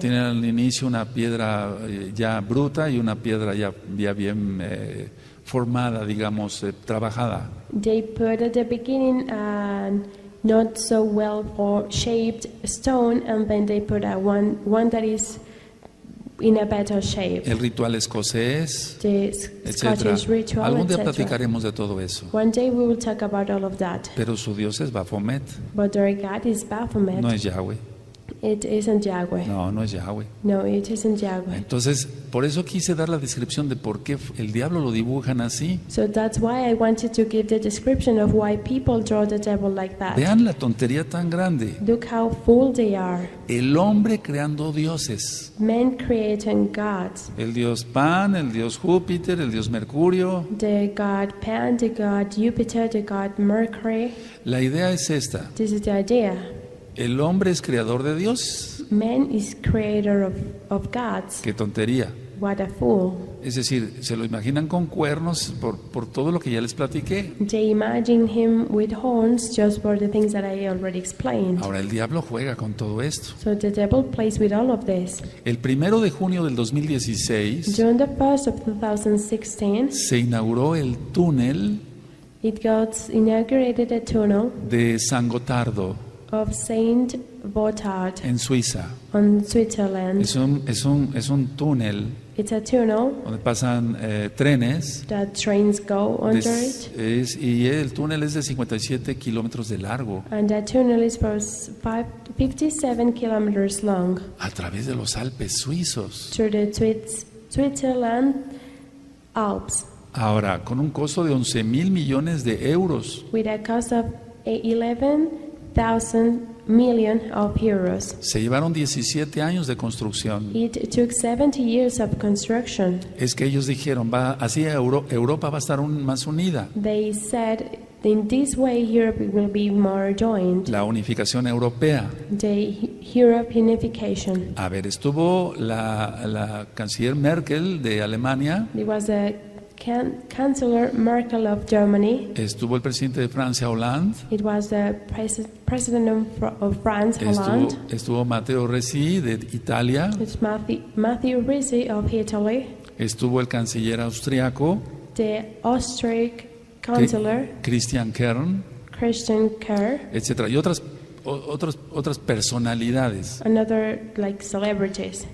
Tienen al inicio una piedra ya bruta y una piedra ya bien formada, digamos, trabajada. Not so well shaped stone, and then they put a one that is in a better shape. El ritual escocés, etcétera. Algún día platicaremos de todo eso. One day we will talk about all of that. Pero su Dios es Baphomet. But their God is Baphomet. No es Yahweh. It isn't Yahweh. No es Yahweh. No, it isn't Yahweh. Entonces, por eso quise dar la descripción de por qué el diablo lo dibujan así. So that's why I wanted to give the description of why people draw the devil like that. Vean la tontería tan grande. Look how fool they are. El hombre creando dioses. Men creating gods. El dios Pan, el dios Júpiter, el dios Mercurio. The god Pan, the god Jupiter, the god Mercury. La idea es esta. This is the idea. El hombre es creador de Dios. Man is creator of gods. Qué tontería. What a fool. Es decir, se lo imaginan con cuernos por todo lo que ya les platiqué. They imagine him with horns just for the things that I already explained. Ahora el diablo juega con todo esto. So the devil plays with all of this. El 1 de junio del 2016. June the 1st of 2016. Se inauguró el túnel. It got inaugurated a tunnel. De San Gotardo. Of Saint Gotthard en Suiza. On Switzerland. Es un túnel. It's a tunnel donde pasan trenes. That trains go under it. Y el túnel es de 57 kilómetros de largo. And that tunnel is for 57 kilometers long. A través de los Alpes suizos. Through the Switzerland Alps. Ahora, con un costo de 11,000 millones de euros. With a cost of 11,000 million euros. Se llevaron 17 años de construcción. It took 70 years of construction. Es que ellos dijeron, así Europa va a estar más unida. They said, in this way Europe will be more joined. La unificación europea. The Europe unification. A ver, estuvo la canciller Merkel de Alemania. It was a Chancellor Merkel of Germany. Estuvo el presidente de Francia, Hollande. It was the president of France, Hollande. Estuvo Matteo Renzi de Italia. It's Matteo Renzi of Italy. Estuvo el canciller austriaco. The Austrian Chancellor. Christian Kern. Christian Kerr. Etcétera. Y otras personalidades. Another like celebrities.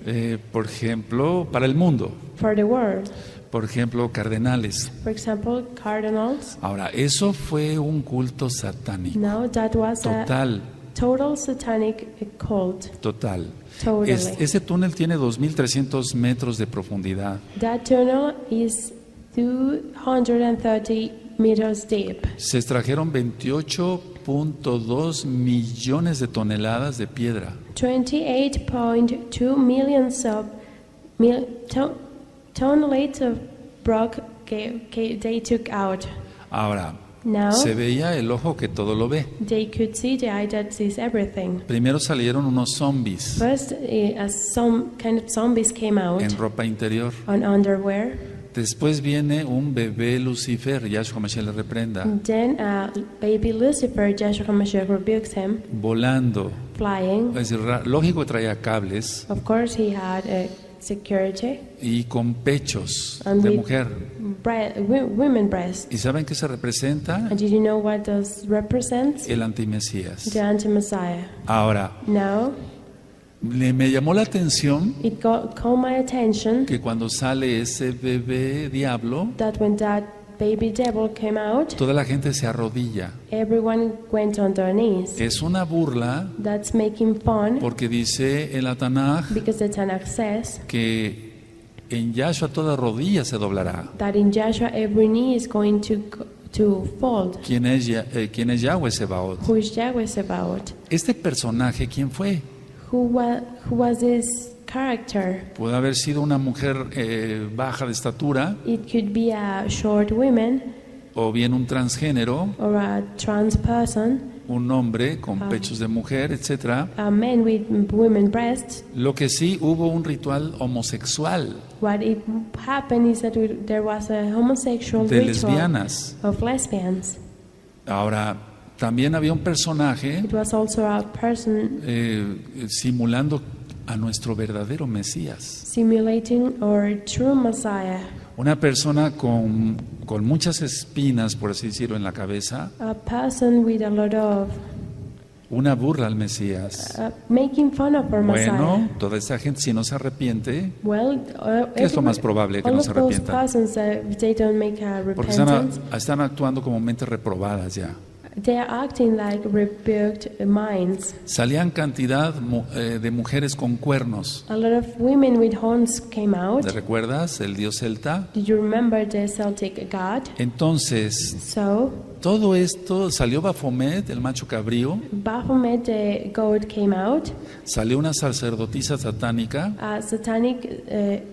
Por ejemplo, para el mundo. For the world. Por ejemplo, cardenales. For example, cardinals. Ahora, eso fue un culto satánico. No, that was total. Total satanic cult. Total. Totally. Ese túnel tiene 2.300 metros de profundidad. That tunnel is 230 meters deep. Se extrajeron 28.2 millones de toneladas de piedra. 28.2 millions of toneladas of rock they took out. Ahora, now, se veía el ojo que todo lo ve. They could see the eye that sees everything. Primero salieron unos zombies. First, some kind of zombies came out. En ropa interior. On underwear. Después viene un bebé Lucifer, Yahshua HaMashiach le reprenda. Then baby Lucifer, Yahshua HaMashiach rebukes him. Volando. Flying. Es lógico que traía cables. Of course he had a security. Y con pechos and de mujer. Women breasts. ¿Y saben qué se representa? And did you know what does represent? El anti-mashiach. The anti-mashiach. Ahora. Now, me llamó la atención que cuando sale ese bebé diablo, toda la gente se arrodilla. Went on their knees. Es una burla. That's making fun, porque dice en la Tanaj que en Yahshua toda rodilla se doblará. That in Yahshua every knee is going to fold. ¿Quién es Yahweh Sebaot? Who is Yahweh Sebaot? Este personaje, ¿quién fue? Who was this character? Puede haber sido una mujer baja de estatura. It could be a short woman. O bien un transgénero. Or a trans person. Un hombre con pechos de mujer, etc. A man with women breasts. Lo que sí, hubo un ritual homosexual. What it happened is that there was a homosexual ritual. De lesbianas. Of lesbians. Ahora, también había un personaje simulando a nuestro verdadero Mesías. Una persona con muchas espinas, por así decirlo, en la cabeza. Una burla al Mesías. Bueno, toda esa gente, si no se arrepiente, es lo más probable que no se arrepientan. Porque están actuando como mentes reprobadas ya. They are acting like rebuked minds. Salían cantidad de mujeres con cuernos. A lot of women with horns came out. ¿Te recuerdas el dios celta? Do you remember the Celtic god? Entonces, todo esto salió Baphomet, el macho cabrío. Baphomet the goat came out. Salió una sacerdotisa satánica. A satanic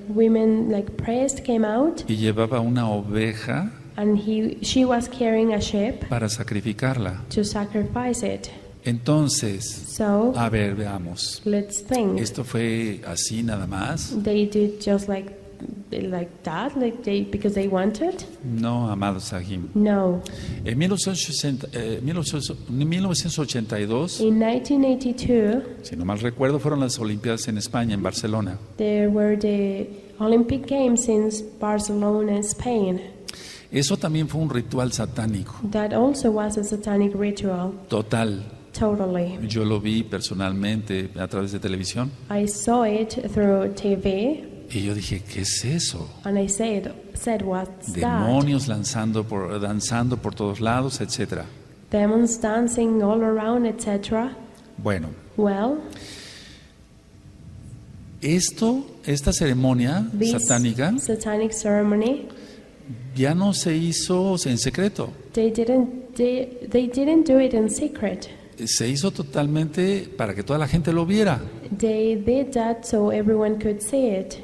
women like priest came out. Y llevaba una oveja. And she was carrying a sheep para sacrificarla. To sacrifice it. Entonces, a ver, veamos. Let's think. Esto fue así nada más. They did just like that, like they because they wanted. No, amados Ajim. No. En 1982. In 1982. Si no mal recuerdo, fueron las Olimpiadas en España, en Barcelona. There were the Olympic Games in Barcelona, Spain. Eso también fue un ritual satánico. That also was a satanic ritual. Total. Totally. Yo lo vi personalmente a través de televisión. I saw it through TV. Y yo dije, ¿qué es eso? And I said what's demonios that? Danzando por todos lados, etc. Demons dancing all around, etc. Bueno. Well. Esta ceremonia satánica. Satanic ceremony. Ya no se hizo en secreto. They didn't do it in secret. Se hizo totalmente para que toda la gente lo viera. They did that so everyone could see it.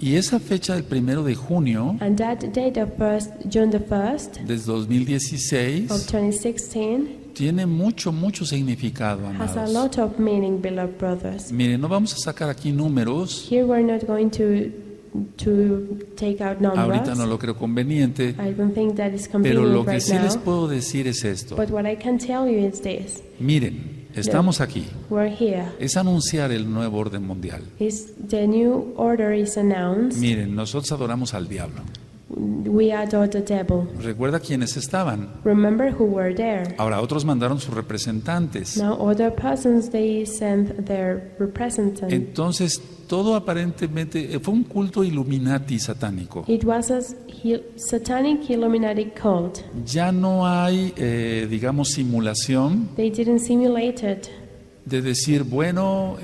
Y esa fecha del 1 de junio. And that date of June 1st. Desde 2016. Of 2016. Tiene mucho significado, amados. Has a lot of meaning, beloved brothers. Miren, no vamos a sacar aquí números. Here we're not going to take out numbers. Ahorita no lo creo conveniente, pero lo que sí les puedo decir es esto. Miren, estamos aquí. Es anunciar el nuevo orden mundial. Miren, nosotros adoramos al diablo. We adore the devil. Recuerda quiénes estaban. Remember who were there. Ahora otros mandaron sus representantes. Now other persons they sent their representatives. Entonces todo aparentemente fue un culto Illuminati satánico. It was a satanic Illuminati cult. Ya no hay, digamos, simulación. They didn't simulate it. de decir, bueno,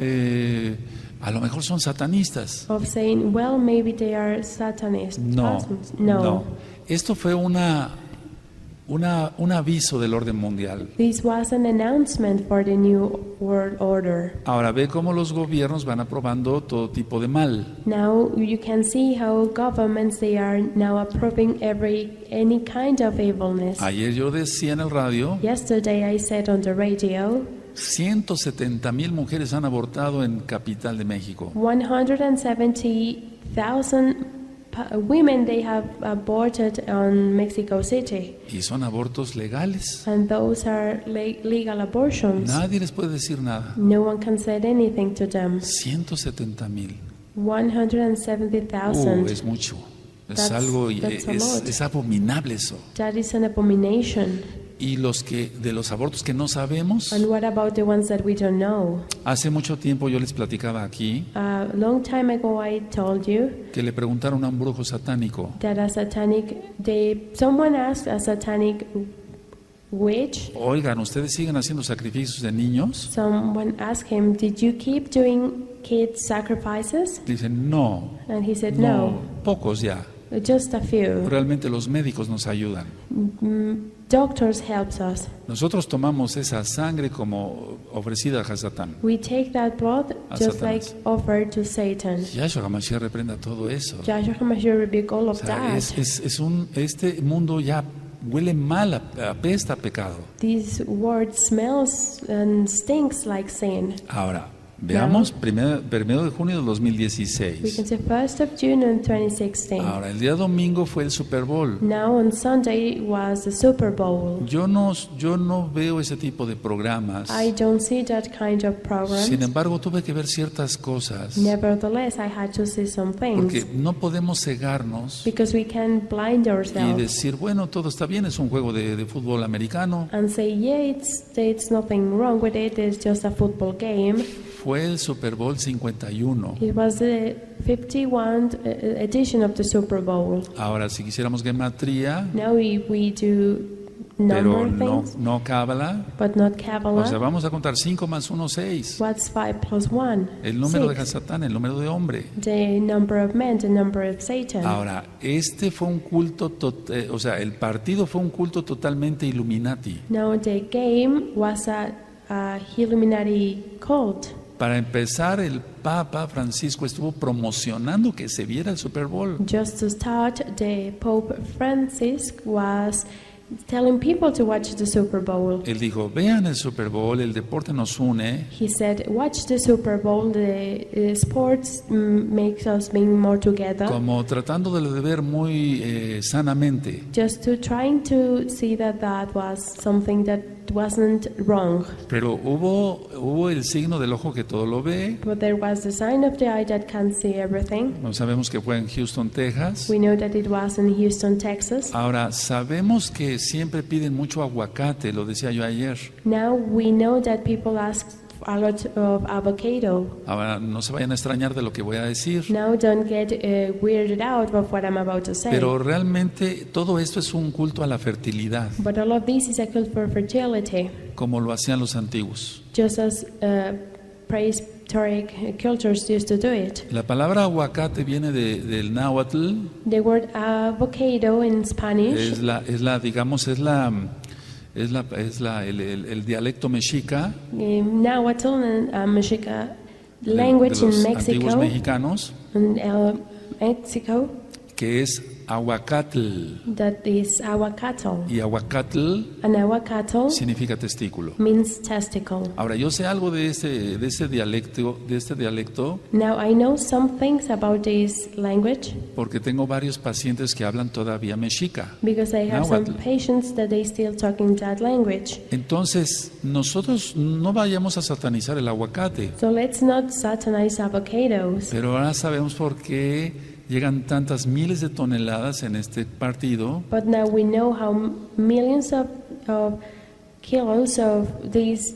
a lo mejor son satanistas. Of saying, well, maybe they are satanists. No. Esto fue un aviso del orden mundial. This was an announcement for the new world order. Ahora ve cómo los gobiernos van aprobando todo tipo de mal. Now you can see how governments they are now approving any kind of evilness. Ayer yo decía en el radio. Yesterday I said on the radio. 170,000 mujeres han abortado en Capital de México. 170,000 women they have aborted on Mexico City. Y son abortos legales. And those are legal abortions. Nadie les puede decir nada. No one can say anything to them. 170,000. 170,000. Es mucho. Es abominable eso. That is an abomination. Y los que de los abortos que no sabemos. And what about the ones that we don't know? Hace mucho tiempo yo les platicaba aquí. A long time ago I told you que le preguntaron a un brujo satánico. That a satanic, someone asked a satanic witch. Oigan, ustedes siguen haciendo sacrificios de niños. Someone asked him, did you keep doing kid sacrifices? Dicen no. And he said no. Pocos ya. Just a few. Realmente los médicos nos ayudan. Doctors helps us. Nosotros tomamos esa sangre como ofrecida a Satán. We take that blood just like offered to Satan. Yahshua HaMashiach reprenda todo eso. Yahshua HaMashiach rebuke all of that. Este mundo ya huele mal, apesta a pecado. This world smells and stinks like sin. Ahora veamos, primero de junio de 2016. We can see 1st of June 2016. Ahora, el día domingo fue el Super Bowl. Now on Sunday was the Super Bowl. Yo no veo ese tipo de programas. I don't see that kind of programs. Sin embargo, tuve que ver ciertas cosas. Nevertheless, I had to see some things. Porque no podemos cegarnos. Because we can blind ourselves. Y decir, bueno, todo está bien, es un juego de fútbol americano. And say, yeah, it's nothing wrong with it. It's just a football game. Fue el Super Bowl 51. It was the 51 edition of the Super Bowl. Ahora, si quisiéramos gematría, now we do number things, no Cábala. But not Cábala. O sea, vamos a contar 5 más 1, 6. What's 5 plus 1? El número 6. De Satán, el número de hombre. The number of men, the number of Satan. Ahora, fue un culto, o sea, el partido fue un culto totalmente Illuminati. Now the game was a Illuminati cult. Para empezar, el Papa Francisco estuvo promocionando que se viera el Super Bowl. Just to start, the Pope Francis was telling people to watch the Super Bowl. Él dijo, vean el Super Bowl, el deporte nos une. He said, watch the Super Bowl, the sports makes us being more together. Como tratando de ver muy sanamente. Just to trying to see that was something that wasn't wrong. Pero hubo el signo del ojo que todo lo ve. But there was the sign of the eye that can see everything. No sabemos que fue en Houston, Texas. We know that it was in Houston, Texas. Ahora sabemos que siempre piden mucho aguacate, lo decía yo ayer. Now we know that people ask a lot of avocado. Ahora no se vayan a extrañar de lo que voy a decir. Now don't get weirded out of what I'm about to say. Pero realmente todo esto es un culto a la fertilidad. But all of this is a cult for fertility. Como lo hacían los antiguos. Just as prehistoric cultures used to do it. La palabra aguacate viene del náhuatl. The word avocado in Spanish. Es el dialecto mexica. Náhuatl and mexica language de los in Mexico. Antiguos mexicanos. And, Mexico. Que es aguacatl. That is aguacatl. Y aguacatl. An aguacatl significa testículo. Means testicle. Ahora yo sé algo de este dialecto. Now I know some things about this language. Porque tengo varios pacientes que hablan todavía mexica. Because I have some patients that they still talking that language. Entonces nosotros no vayamos a satanizar el aguacate. So let's not satanize avocados. Pero ahora sabemos por qué llegan tantas miles de toneladas en este partido. But now we know how millions of kilos of these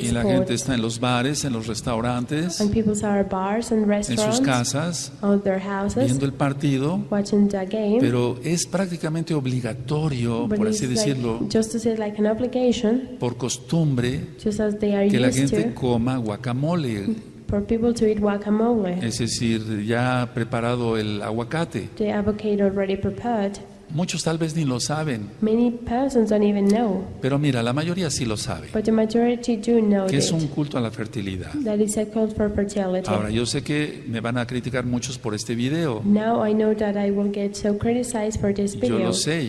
Y la gente está en los bares, en los restaurantes, en sus casas, viendo el partido, pero es prácticamente obligatorio, por así decirlo, por costumbre, que la gente coma guacamole. For people to eat guacamole. Es decir, ya preparado el aguacate. The avocado already prepared. Muchos tal vez ni lo saben. Many persons don't even know. Pero mira, la mayoría sí lo sabe. But the majority do know que es un culto a la fertilidad. That is a cult for fertility. Ahora, yo sé que me van a criticar muchos por este video. Now I know that I will get so criticized for this video. Yo lo sé,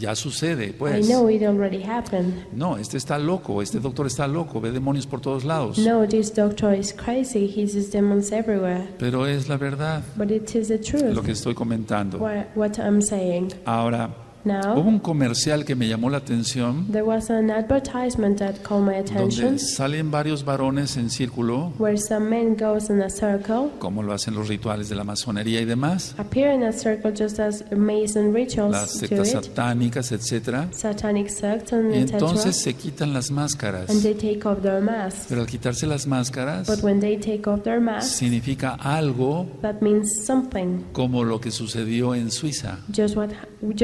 ya sucede, pues. I know it already happened. No, este está loco, este doctor está loco, ve demonios por todos lados. No, this doctor is crazy, he sees demons everywhere. Pero es la verdad. But it is the truth. Lo que estoy comentando. What I'm saying. Ahora, hubo un comercial que me llamó la atención, donde salen varios varones en círculo, como lo hacen los rituales de la masonería y demás, las sectas satánicas, etc. Y entonces se quitan las máscaras. Pero al quitarse las máscaras, significa algo como lo que sucedió en Suiza.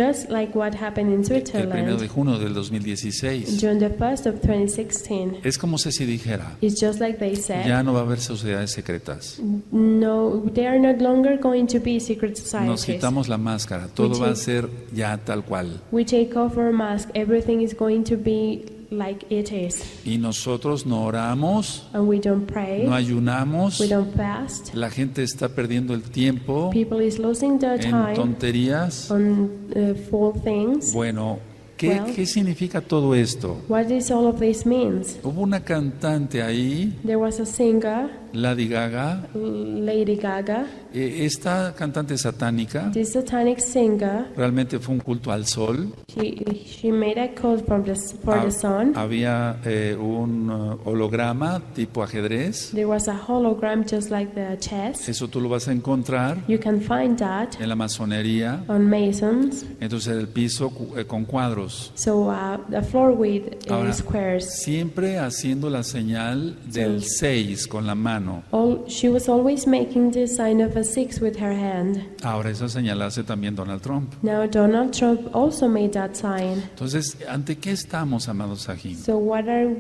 Just like what happened in Switzerland. El 1 de junio del 2016. June the 1st of 2016. Es como si dijera. It's just like they said. Ya no va a haber sociedades secretas. No, they are no longer going to be secret societies. Nos quitamos la máscara, todo va a ser ya tal cual. We take off our mask, everything is going to be like it is. Y nosotros no oramos, and we don't pray, no ayunamos, we don't fast. La gente está perdiendo el tiempo en tonterías. Bueno, ¿qué significa todo esto? What is all of this means? Hubo una cantante ahí, there was a singer, Lady Gaga. Esta cantante satánica, this satanic singer, realmente fue un culto al sol. She made a cult for the sun. Había un holograma tipo ajedrez. There was a hologram just like the chess. Eso tú lo vas a encontrar. You can find that en la masonería. On masons. Entonces el piso con cuadros. So the floor with squares. Siempre haciendo la señal del 6 con la mano. She was always making the sign of a 6 with her hand. Ahora esa señal hace también Donald Trump. Now Donald Trump also made that sign. Entonces, ¿ante qué estamos, amados Ajim? So what can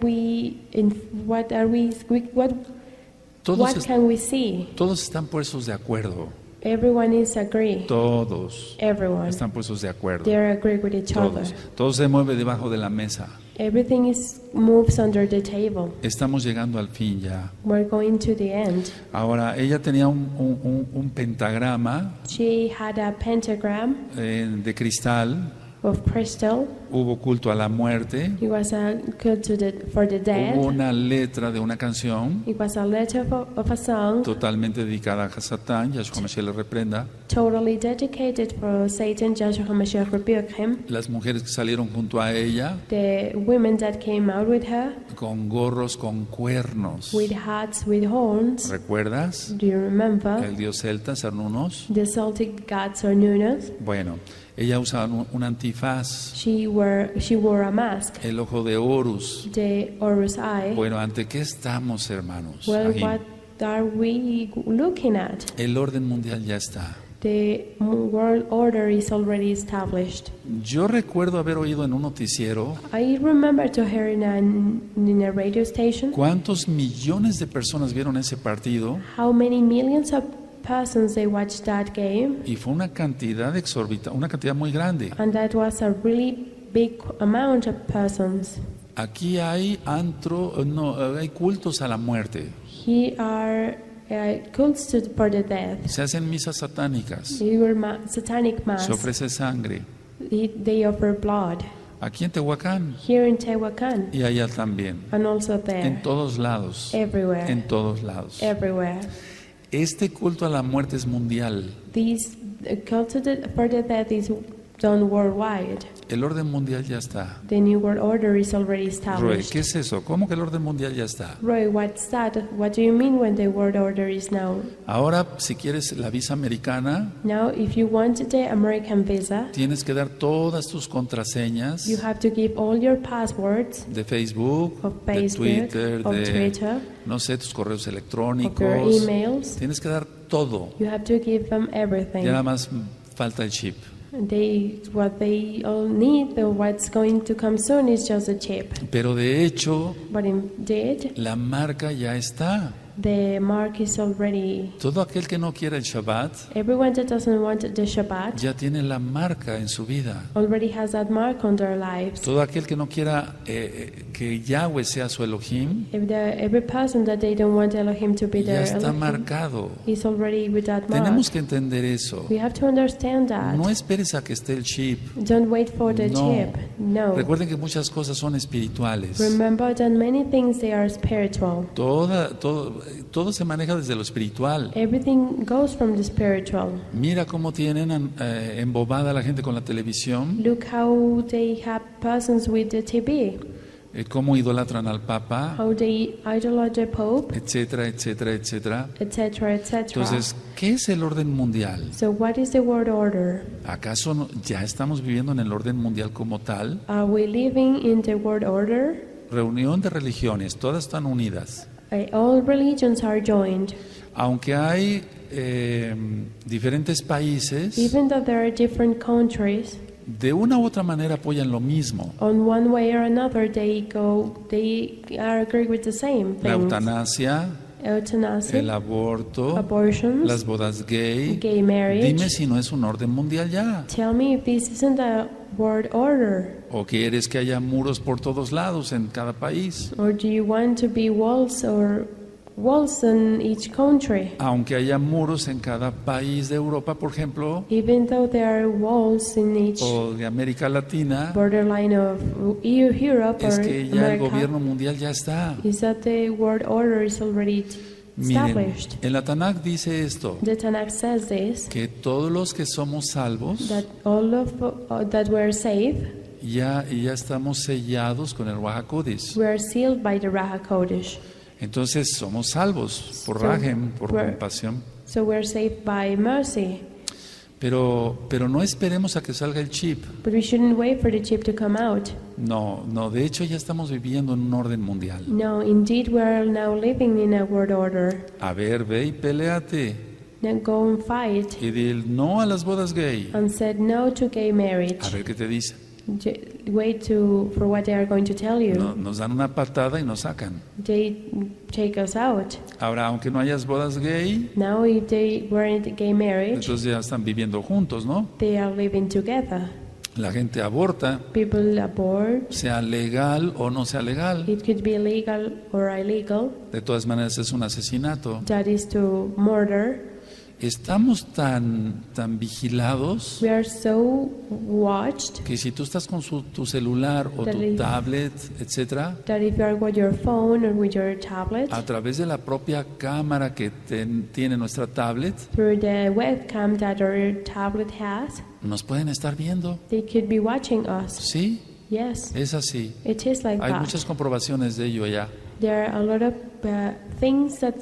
we see? Todos están puestos de acuerdo. Everyone is agree. Todos. Everyone. Están puestos de acuerdo. They agree with each other. Todo se mueve debajo de la mesa. Everything moves under the table. Estamos llegando al fin ya. We're going to the end. Ahora, ella tenía un pentagrama. She had a pentagram de cristal. Of crystal. Hubo culto a la muerte. It was a cult for the dead. Hubo una letra de una canción. It was a letter of a song. Totalmente dedicada a Satán, Yeshua HaMashiach le reprenda. Totally dedicated for Satan, Yeshua HaMashiach rebuke him. Las mujeres que salieron junto a ella. The women that came out with her. Con gorros, con cuernos. With hats, with horns. ¿Recuerdas? Do you remember? El dios celta, Cernunos. The Celtic god Cernunos. Bueno. Ella usaba un antifaz. She wore a mask. El ojo de Horus. The Horus eye. Bueno, ¿ante qué estamos, hermanos? Well, what are we looking at? El orden mundial ya está. The world order is already established. Yo recuerdo haber oído en un noticiero. I remember to hear in a radio station. ¿Cuántos millones de personas vieron ese partido? How many millions of persons they watched that game. Y fue una cantidad exorbitante, una cantidad muy grande. And that was a really big amount of persons. Aquí hay hay cultos a la muerte. Here are cults for the death. Se hacen misas satánicas. Satanic mass. Se ofrece sangre. They offer blood. Aquí en Tehuacán. Here in Tehuacán. Y allá también. And also there. En todos lados. Everywhere. En todos lados. Everywhere. Este culto a la muerte es mundial. This cult for the death is done worldwide. El orden mundial ya está. The new world order is already established. Roe, ¿qué es eso? ¿Cómo que el orden mundial ya está? Roe, what's that? What do you mean when the world order is now? Ahora, si quieres la visa americana, now, if you want the American visa, tienes que dar todas tus contraseñas. You have to give all your passwords. De Facebook, de Twitter, de Twitter, no sé, tus correos electrónicos, your emails. Tienes que dar todo. You have to give them everything. Ya nada más falta el chip. What they all need, but what's going to come soon is just a chip. Pero de hecho, la marca ya está. The mark is already. Todo aquel que no quiera el Shabbat, everyone that doesn't want the Shabbat, ya tiene la marca en su vida. Already has that mark on their lives. Todo aquel que no quiera que Yahweh sea su Elohim, every person that they don't want Elohim to be their Elohim, ya está marcado. Is already with that mark. Tenemos que entender eso. We have to understand that. No esperes a que esté el chip. Don't wait for the chip. No. Recuerden que muchas cosas son espirituales. Remember that many things they are spiritual. Todo se maneja desde lo espiritual. Everything goes from the spiritual. Mira cómo tienen embobada a la gente con la televisión. Look how they have persons with the TV. Cómo idolatran al Papa. How they idolize the Pope. Etcétera, etcétera, etcétera. Etcétera, etcétera. Entonces, ¿qué es el orden mundial? So what is the world order? ¿Acaso ya estamos viviendo en el orden mundial como tal? Are we living in the world order? Reunión de religiones, todas están unidas. All religions are joined. Aunque hay diferentes países, even though there are different countries, de una u otra manera apoyan lo mismo. On one way or another, they agree with the same things. La eutanasia, el aborto, las bodas gay marriage. Dime si no es un orden mundial ya. Tell me if this isn't a world order. ¿O quieres que haya muros por todos lados en cada país? Or do you want to be walls or walls in each country? Aunque haya muros en cada país de Europa, por ejemplo, even though there are walls in each, o de América Latina, borderline of EU, Europe, es que ya America, el gobierno mundial ya está. Is that the world order is already established? Miren, el Tanaj dice esto, the Tanaj says this, que todos los que somos salvos, that all of that were saved, ya estamos sellados con el Ruach HaKodesh. We are sealed by the Ruach HaKodesh. Entonces somos salvos por Rajem, por compasión. So we're saved by mercy. Pero no esperemos a que salga el chip. But we shouldn't wait for the chip to come out. No, de hecho ya estamos viviendo en un orden mundial. No, indeed we are now living in a world order. A ver, ve y peleate. Now go and fight. Y dile no a las bodas gay. And said no to gay marriage. A ver qué te dice. Wait for what they are going to tell you. Nos dan una patada y nos sacan. They take us out. Ahora, aunque no hayas bodas gay, now if they weren't gay marriage, entonces ya están viviendo juntos, ¿no? They are living together. La gente aborta. People abort. Sea legal o no sea legal. It could be legal or illegal. De todas maneras es un asesinato. That is to murder. Estamos tan vigilados, we are so watched, que si tú estás con tu celular o tu tablet, etcétera, a través de la propia cámara que tiene nuestra tablet, through the webcam that our tablet has, nos pueden estar viendo. They could be watching us. Sí, yes, es así. It is like hay that. Muchas comprobaciones de ello ya. There are a lot of things that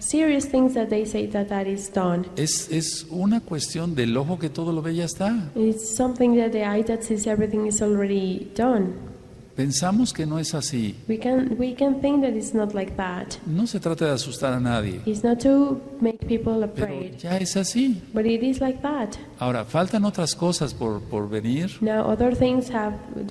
serious things that they say that is done. Es una cuestión del ojo que todo lo ve ya está. It's something that the eye that sees everything is already done. Pensamos que no es así. We can think that it's not like that. No se trata de asustar a nadie. It's not to make people afraid. Pero ya es así. But it is like that. Ahora faltan otras cosas por venir. Now other things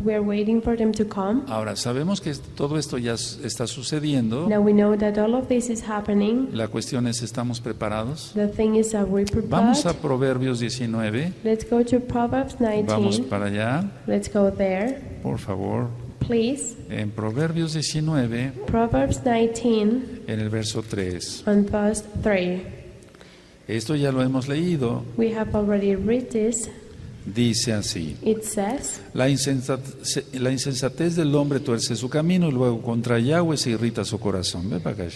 we're waiting for them to come. Ahora sabemos que todo esto ya está sucediendo. Now we know that all of this is happening. La cuestión es, ¿estamos preparados? The thing is, are we prepared? Vamos a Proverbios 19. Let's go to Proverbs 19. Vamos para allá. Let's go there. Por favor. Please. En Proverbios 19, Proverbs 19, en el verso 3. And verse 3. Esto ya lo hemos leído. We have already read this. Dice así. It says, la insensatez del hombre tuerce su camino y luego contra Yahweh se irrita su corazón. Ve para acá,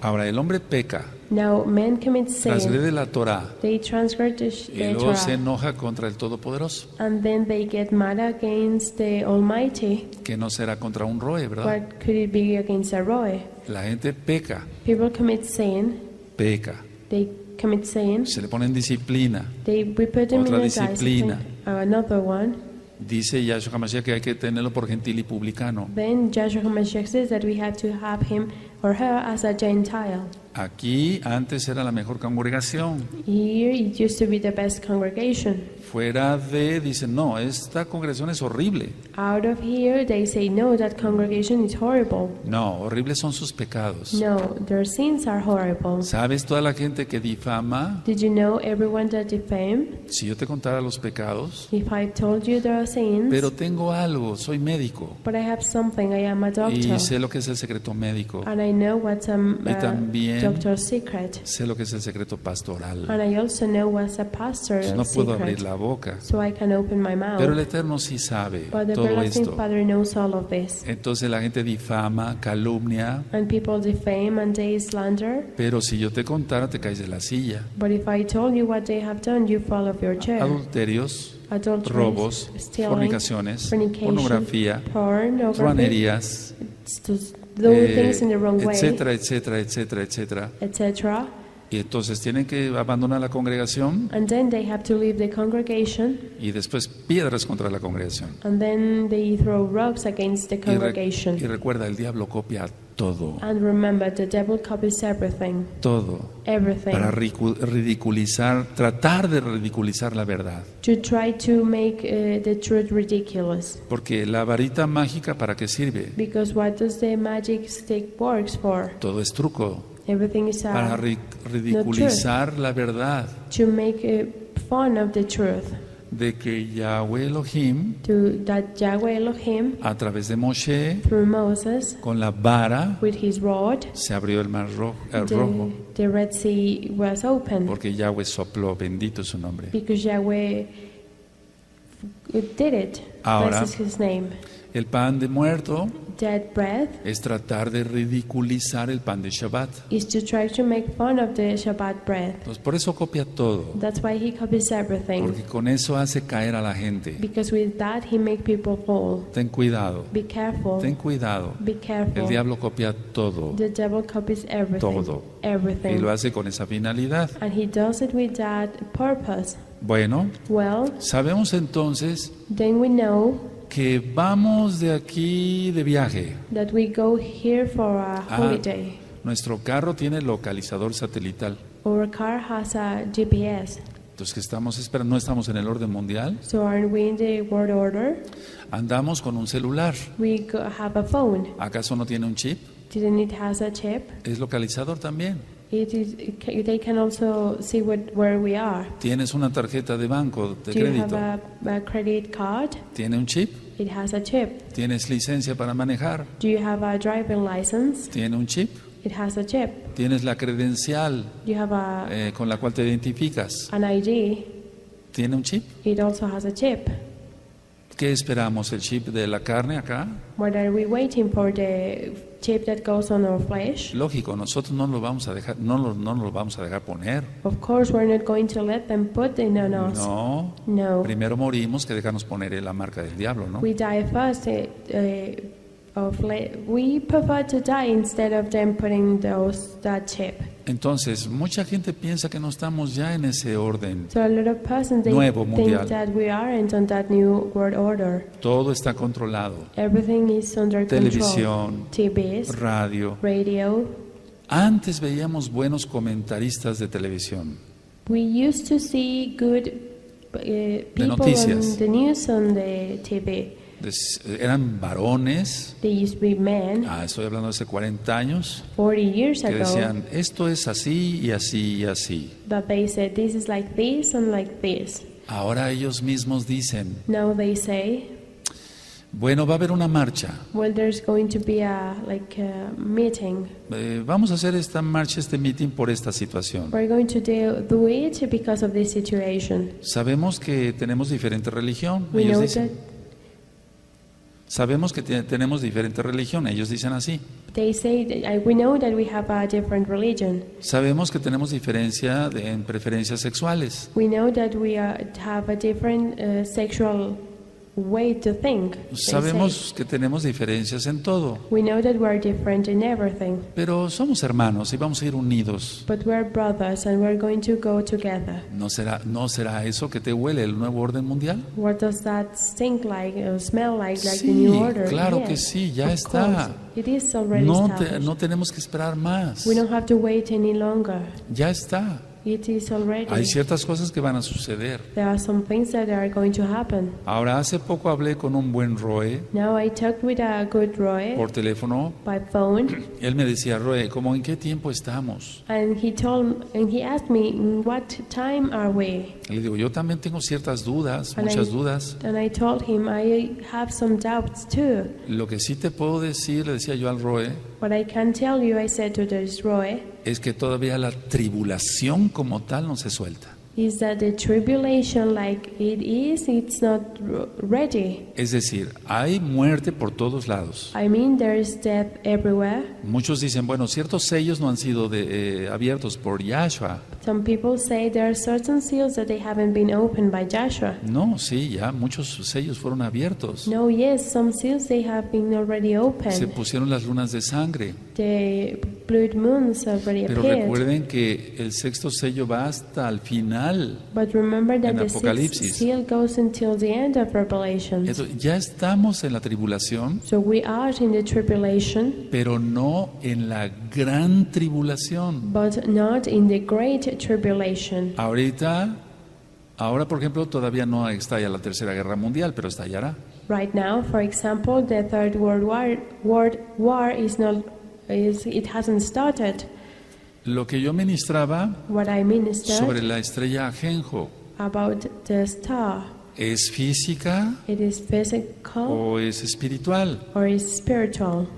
Ahora el hombre peca. Transgrede la Torah. Y luego se enoja contra el Todopoderoso. Que no será contra un Roe, ¿verdad? La gente peca. Peca. Se le ponen disciplina. Otra disciplina. Dice Yahshua HaMashiach que hay que tenerlo por gentil y publicano. Aquí antes era la mejor congregación. Fuera de, dicen, no, esta congregación es horrible. No, horribles son sus pecados. No, their sins are horrible. ¿Sabes toda la gente que difama? Did you know everyone that difame? Si yo te contara los pecados. If I told you their sins. Pero tengo algo, soy médico. But I have something, I am a doctor. Y sé lo que es el secreto médico. And I know what's y también sé lo que es el secreto pastoral. And I also know what's a pastoral secret. No puedo abrir la boca. So I can open my mouth. Pero el Eterno sí sabe todo esto. Entonces la gente difama, calumnia. And people defame and they slander. Pero si yo te contara, te caes de la silla. But if I told you what they have done, you fall off your chair. Adulterios, robos, fornicaciones, pornografía, truanerías, etcétera, etcétera, etcétera, etcétera, etcétera. Y entonces tienen que abandonar la congregación. And then they have to leave the congregation. Y después piedras contra la congregación. And then they throw rocks against the congregation. Y recuerda, el diablo copia todo. And remember, the devil copies everything. Todo. Everything. Para ridiculizar, tratar de ridiculizar la verdad. To try to make the truth ridiculous. Porque la varita mágica, ¿para qué sirve? Because what does the magic stick works for? Todo es truco. Everything is para ridiculizar la verdad. To make fun of the truth. De que Yahweh Elohim, a través de Moshe, Moses, con la vara, with his rod, se abrió el mar rojo. The Red Sea was open. Porque Yahweh sopló, bendito su nombre. Because Yahweh did it. Ahora, his name. El pan de muerto es tratar de ridiculizar el pan de Shabbat. Entonces, por eso copia todo. Porque con eso hace caer a la gente. Ten cuidado. Ten cuidado. El diablo copia todo. Todo. Y lo hace con esa finalidad. Bueno, sabemos entonces que vamos de aquí de viaje. That we go here for a holiday. Nuestro carro tiene localizador satelital. Our car has a GPS. Entonces, ¿qué estamos esperando? ¿No estamos en el orden mundial? So are we in the world order? Andamos con un celular. We have a phone. ¿Acaso no tiene un chip? Didn't it has a chip? Es localizador también. They can also see where we are. ¿Tienes una tarjeta de banco de crédito? A credit card? ¿Tiene un chip? It has a chip. ¿Tienes licencia para manejar? Do you have a driving license? ¿Tiene un chip? It has a chip. ¿Tienes la credencial con la cual te identificas? An ID. ¿Tiene un chip? It also has a chip. ¿Qué esperamos? ¿El chip de la carne acá? What are we waiting for, the chip that goes on our flesh? Lógico, nosotros no lo vamos a dejar, no lo vamos a dejar poner. Of course, we're not going to let them put it on us. No. No. Primero morimos que dejarnos poner la marca del diablo, ¿no? We die first. We prefer to die instead of them putting that chip. Entonces, mucha gente piensa que no estamos ya en ese orden nuevo mundial. Todo está controlado. Televisión, radio. Antes veíamos buenos comentaristas de televisión. De noticias. Eran varones. Estoy hablando de hace 40 años. Que decían, esto es así y así y así. Ahora ellos mismos dicen, bueno, va a haber una marcha. Vamos a hacer esta marcha, este meeting por esta situación. Sabemos que tenemos diferente religión. Ellos dicen, Sabemos que tenemos diferentes religiones, ellos dicen así. They say that, we know that we have a different religion. Sabemos que tenemos diferencia en preferencias sexuales. We know that we have a different sexual way to think. Sabemos que tenemos diferencias en todo. We know that we are different in everything. Pero somos hermanos y vamos a ir unidos. But we are brothers and we are going to go together. ¿No será eso que te huele el nuevo orden mundial? What does that stink like or smell like the new order? Sí, claro que sí, ya está. It is already established. No tenemos que esperar más. We don't have to wait any longer. Ya está. Hay ciertas cosas que van a suceder. Ahora, hace poco hablé con un buen Roe. Por teléfono. Él me decía, Roe, ¿cómo en qué tiempo estamos? Y le digo, yo también tengo ciertas dudas, muchas dudas. Lo que sí te puedo decir, le decía yo al Roe, es que todavía la tribulación como tal no se suelta. Es decir, hay muerte por todos lados. Muchos dicen, bueno, ciertos sellos no han sido abiertos por Yahshua. No, sí, ya muchos sellos fueron abiertos. No, yes, some seals they have been already opened. Se pusieron las lunas de sangre. The blood moons already appeared. Pero recuerden que el sexto sello va hasta el final. But remember that the sixth seal goes until the end of Revelation. Ya estamos en la tribulación. So we are in the tribulation. Pero no en la gran tribulación. But not in the great tribulation. Ahora, por ejemplo, todavía no estalla la Tercera Guerra Mundial, pero estallará. Right now, for example, the Third World War it hasn't started. Lo que yo ministraba sobre la estrella Ajenjo, about the star, ¿es física o es espiritual?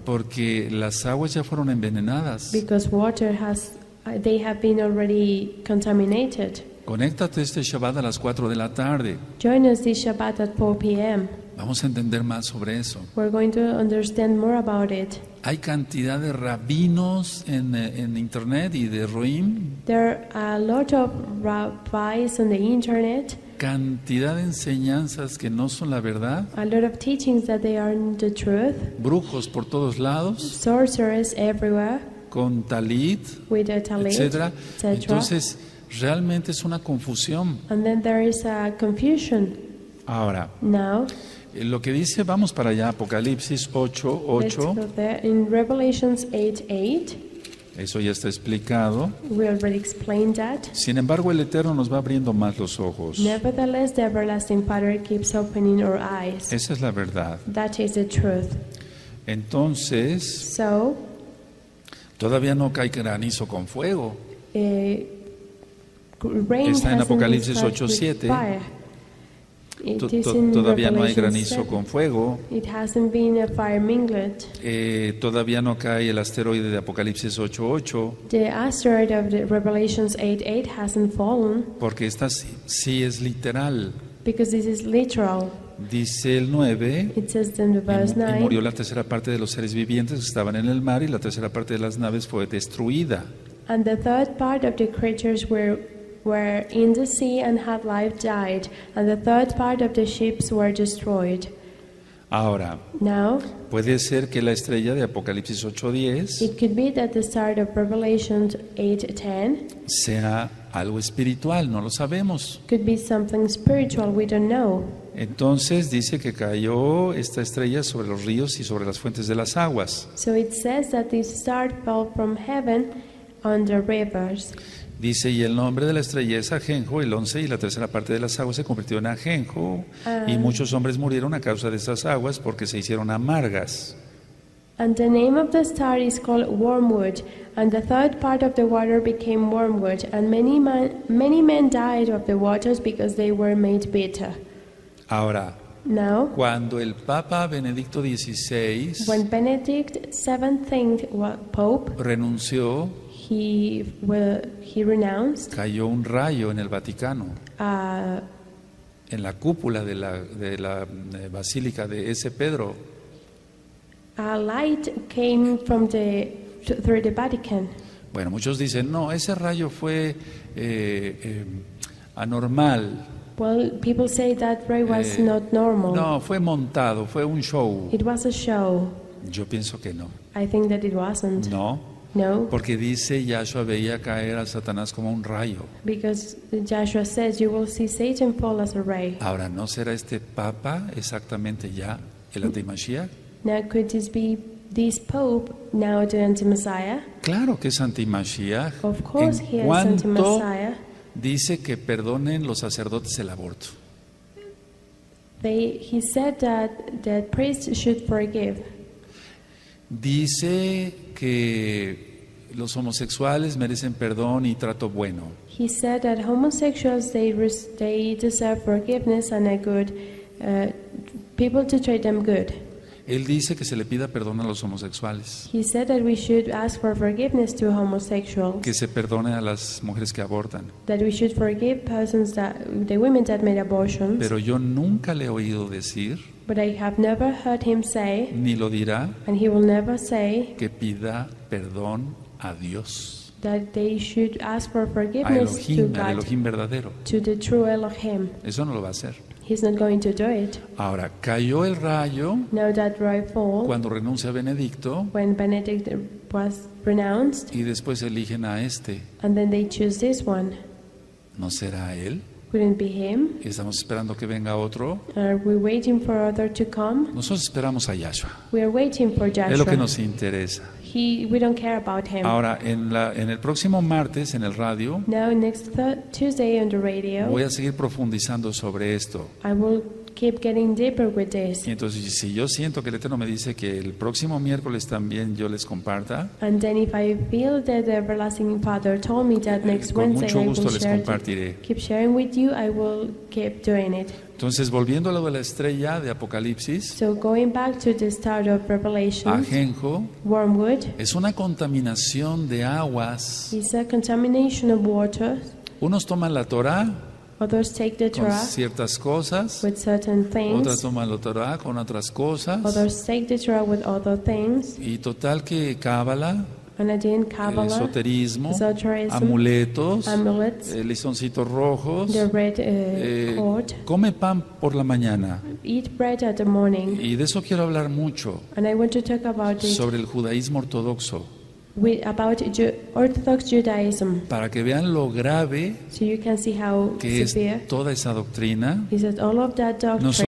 Porque las aguas ya fueron envenenadas. Because water they have been already contaminated. Conéctate este Shabbat a las 4 de la tarde. Join us this Shabbat at 4 p.m. Vamos a entender más sobre eso. We're going to understand more about it. Hay cantidad de rabinos en internet y de roim. There are a lot of rabbis on the internet. Cantidad de enseñanzas que no son la verdad. A lot of teachings that they aren't the truth. Brujos por todos lados. Sorcerers everywhere. Con talit, etcétera. Entonces, realmente es una confusión. And then there is a confusion. Ahora, now, lo que dice, vamos para allá, Apocalipsis 8:8. In Revelations 8:8. Eso ya está explicado. We already explained that. Sin embargo, el Eterno nos va abriendo más los ojos. Nevertheless, the everlasting Father keeps opening our eyes. Esa es la verdad. That is the truth. Entonces, todavía no cae granizo con fuego. Está en Apocalipsis 8:7. Todavía no hay granizo con fuego. Todavía no cae el asteroide de Apocalipsis 8:8. Porque esta sí es literal. Dice el 9, y murió la tercera parte de los seres vivientes que estaban en el mar, y la tercera parte de las naves fue destruida. And the third part of the creatures were in the sea and had life died, and the third part of the ships were destroyed. Ahora, puede ser que la estrella de Apocalipsis 8:10 sea algo espiritual, no lo sabemos. Could be something spiritual, we don't know. Entonces dice que cayó esta estrella sobre los ríos y sobre las fuentes de las aguas. So it says that this star fell from heaven on the rivers. Dice, y el nombre de la estrella es Ajenjo, el 11, y la tercera parte de las aguas se convirtió en Ajenjo, y muchos hombres murieron a causa de esas aguas porque se hicieron amargas. And the name of the star is called Wormwood, and the third part of the water became wormwood, and many men died of the waters because they were made bitter. Ahora, cuando el Papa Benedicto XVI renunció, cayó un rayo en el Vaticano, en la cúpula de la Basílica de S. Pedro. A light came from through the Vatican. Bueno, muchos dicen, no, ese rayo fue anormal. Well, people say that ray was not normal. No, fue montado, fue un show. It was a show. Yo pienso que no. I think that it wasn't. No. No. Porque dice Yahshua veía caer a Satanás como un rayo. Because Joshua says you will see Satan fall as a ray. Ahora, ¿no será este Papa exactamente ya el anti-mashiach? Now could this be this Pope now the anti-mashiach? Claro que es anti-mashiach. Of course he is anti-mashiach. Dice que perdonen los sacerdotes el aborto. He said that the priests should forgive. Dice que los homosexuales merecen perdón y trato bueno. He said that homosexuals they deserve forgiveness and a good people to treat them good. Él dice que se le pida perdón a los homosexuales. He said that we should ask for forgiveness to homosexuals. Que se perdone a las mujeres que abortan. That we should forgive persons that the women that made abortions. Pero yo nunca le he oído decir. But I have never heard him say, ni lo dirá, and he will never say, que pida perdón a Dios, that they should ask for forgiveness a Elohim, to God, Elohim verdadero. To the true Elohim. Eso no lo va a hacer. He's not going to do it. Ahora, cayó el rayo cuando renuncia a Benedicto, when Benedict was renounced, y después eligen a este. And then they choose this one. ¿No será él? Couldn't be him. Estamos esperando que venga otro. Are we waiting for other to come? Nosotros esperamos a Yahshua. We are waiting for Yahshua. Es lo que nos interesa. We don't care about him. Ahora, en el próximo martes en el radio. Now, next Tuesday on the radio. Voy a seguir profundizando sobre esto. I will keep getting deeper with this. Y entonces, si yo siento que el Eterno me dice que el próximo miércoles también yo les comparta. And then if I feel that the everlasting Father told me that next Wednesday I will share. Keep sharing with you. I will keep doing it. Entonces, volviendo a lo de la estrella de Apocalipsis, so going back to the start of Revelation, ajenjo, wormwood, es una contaminación de aguas. It's a contamination of water. Unos toman la Torah, others take the Torah con ciertas cosas, with certain things. Otras toman la Torah con otras cosas, others take the Torah with other things. Y total que Cábala, Cábala, esoterismo, amuletos, listoncitos rojos, red, come pan por la mañana. Eat bread at the morning. Y de eso quiero hablar mucho, sobre el judaísmo ortodoxo, about Orthodox Judaism, para que vean lo grave, so you can see how que severe es toda esa doctrina.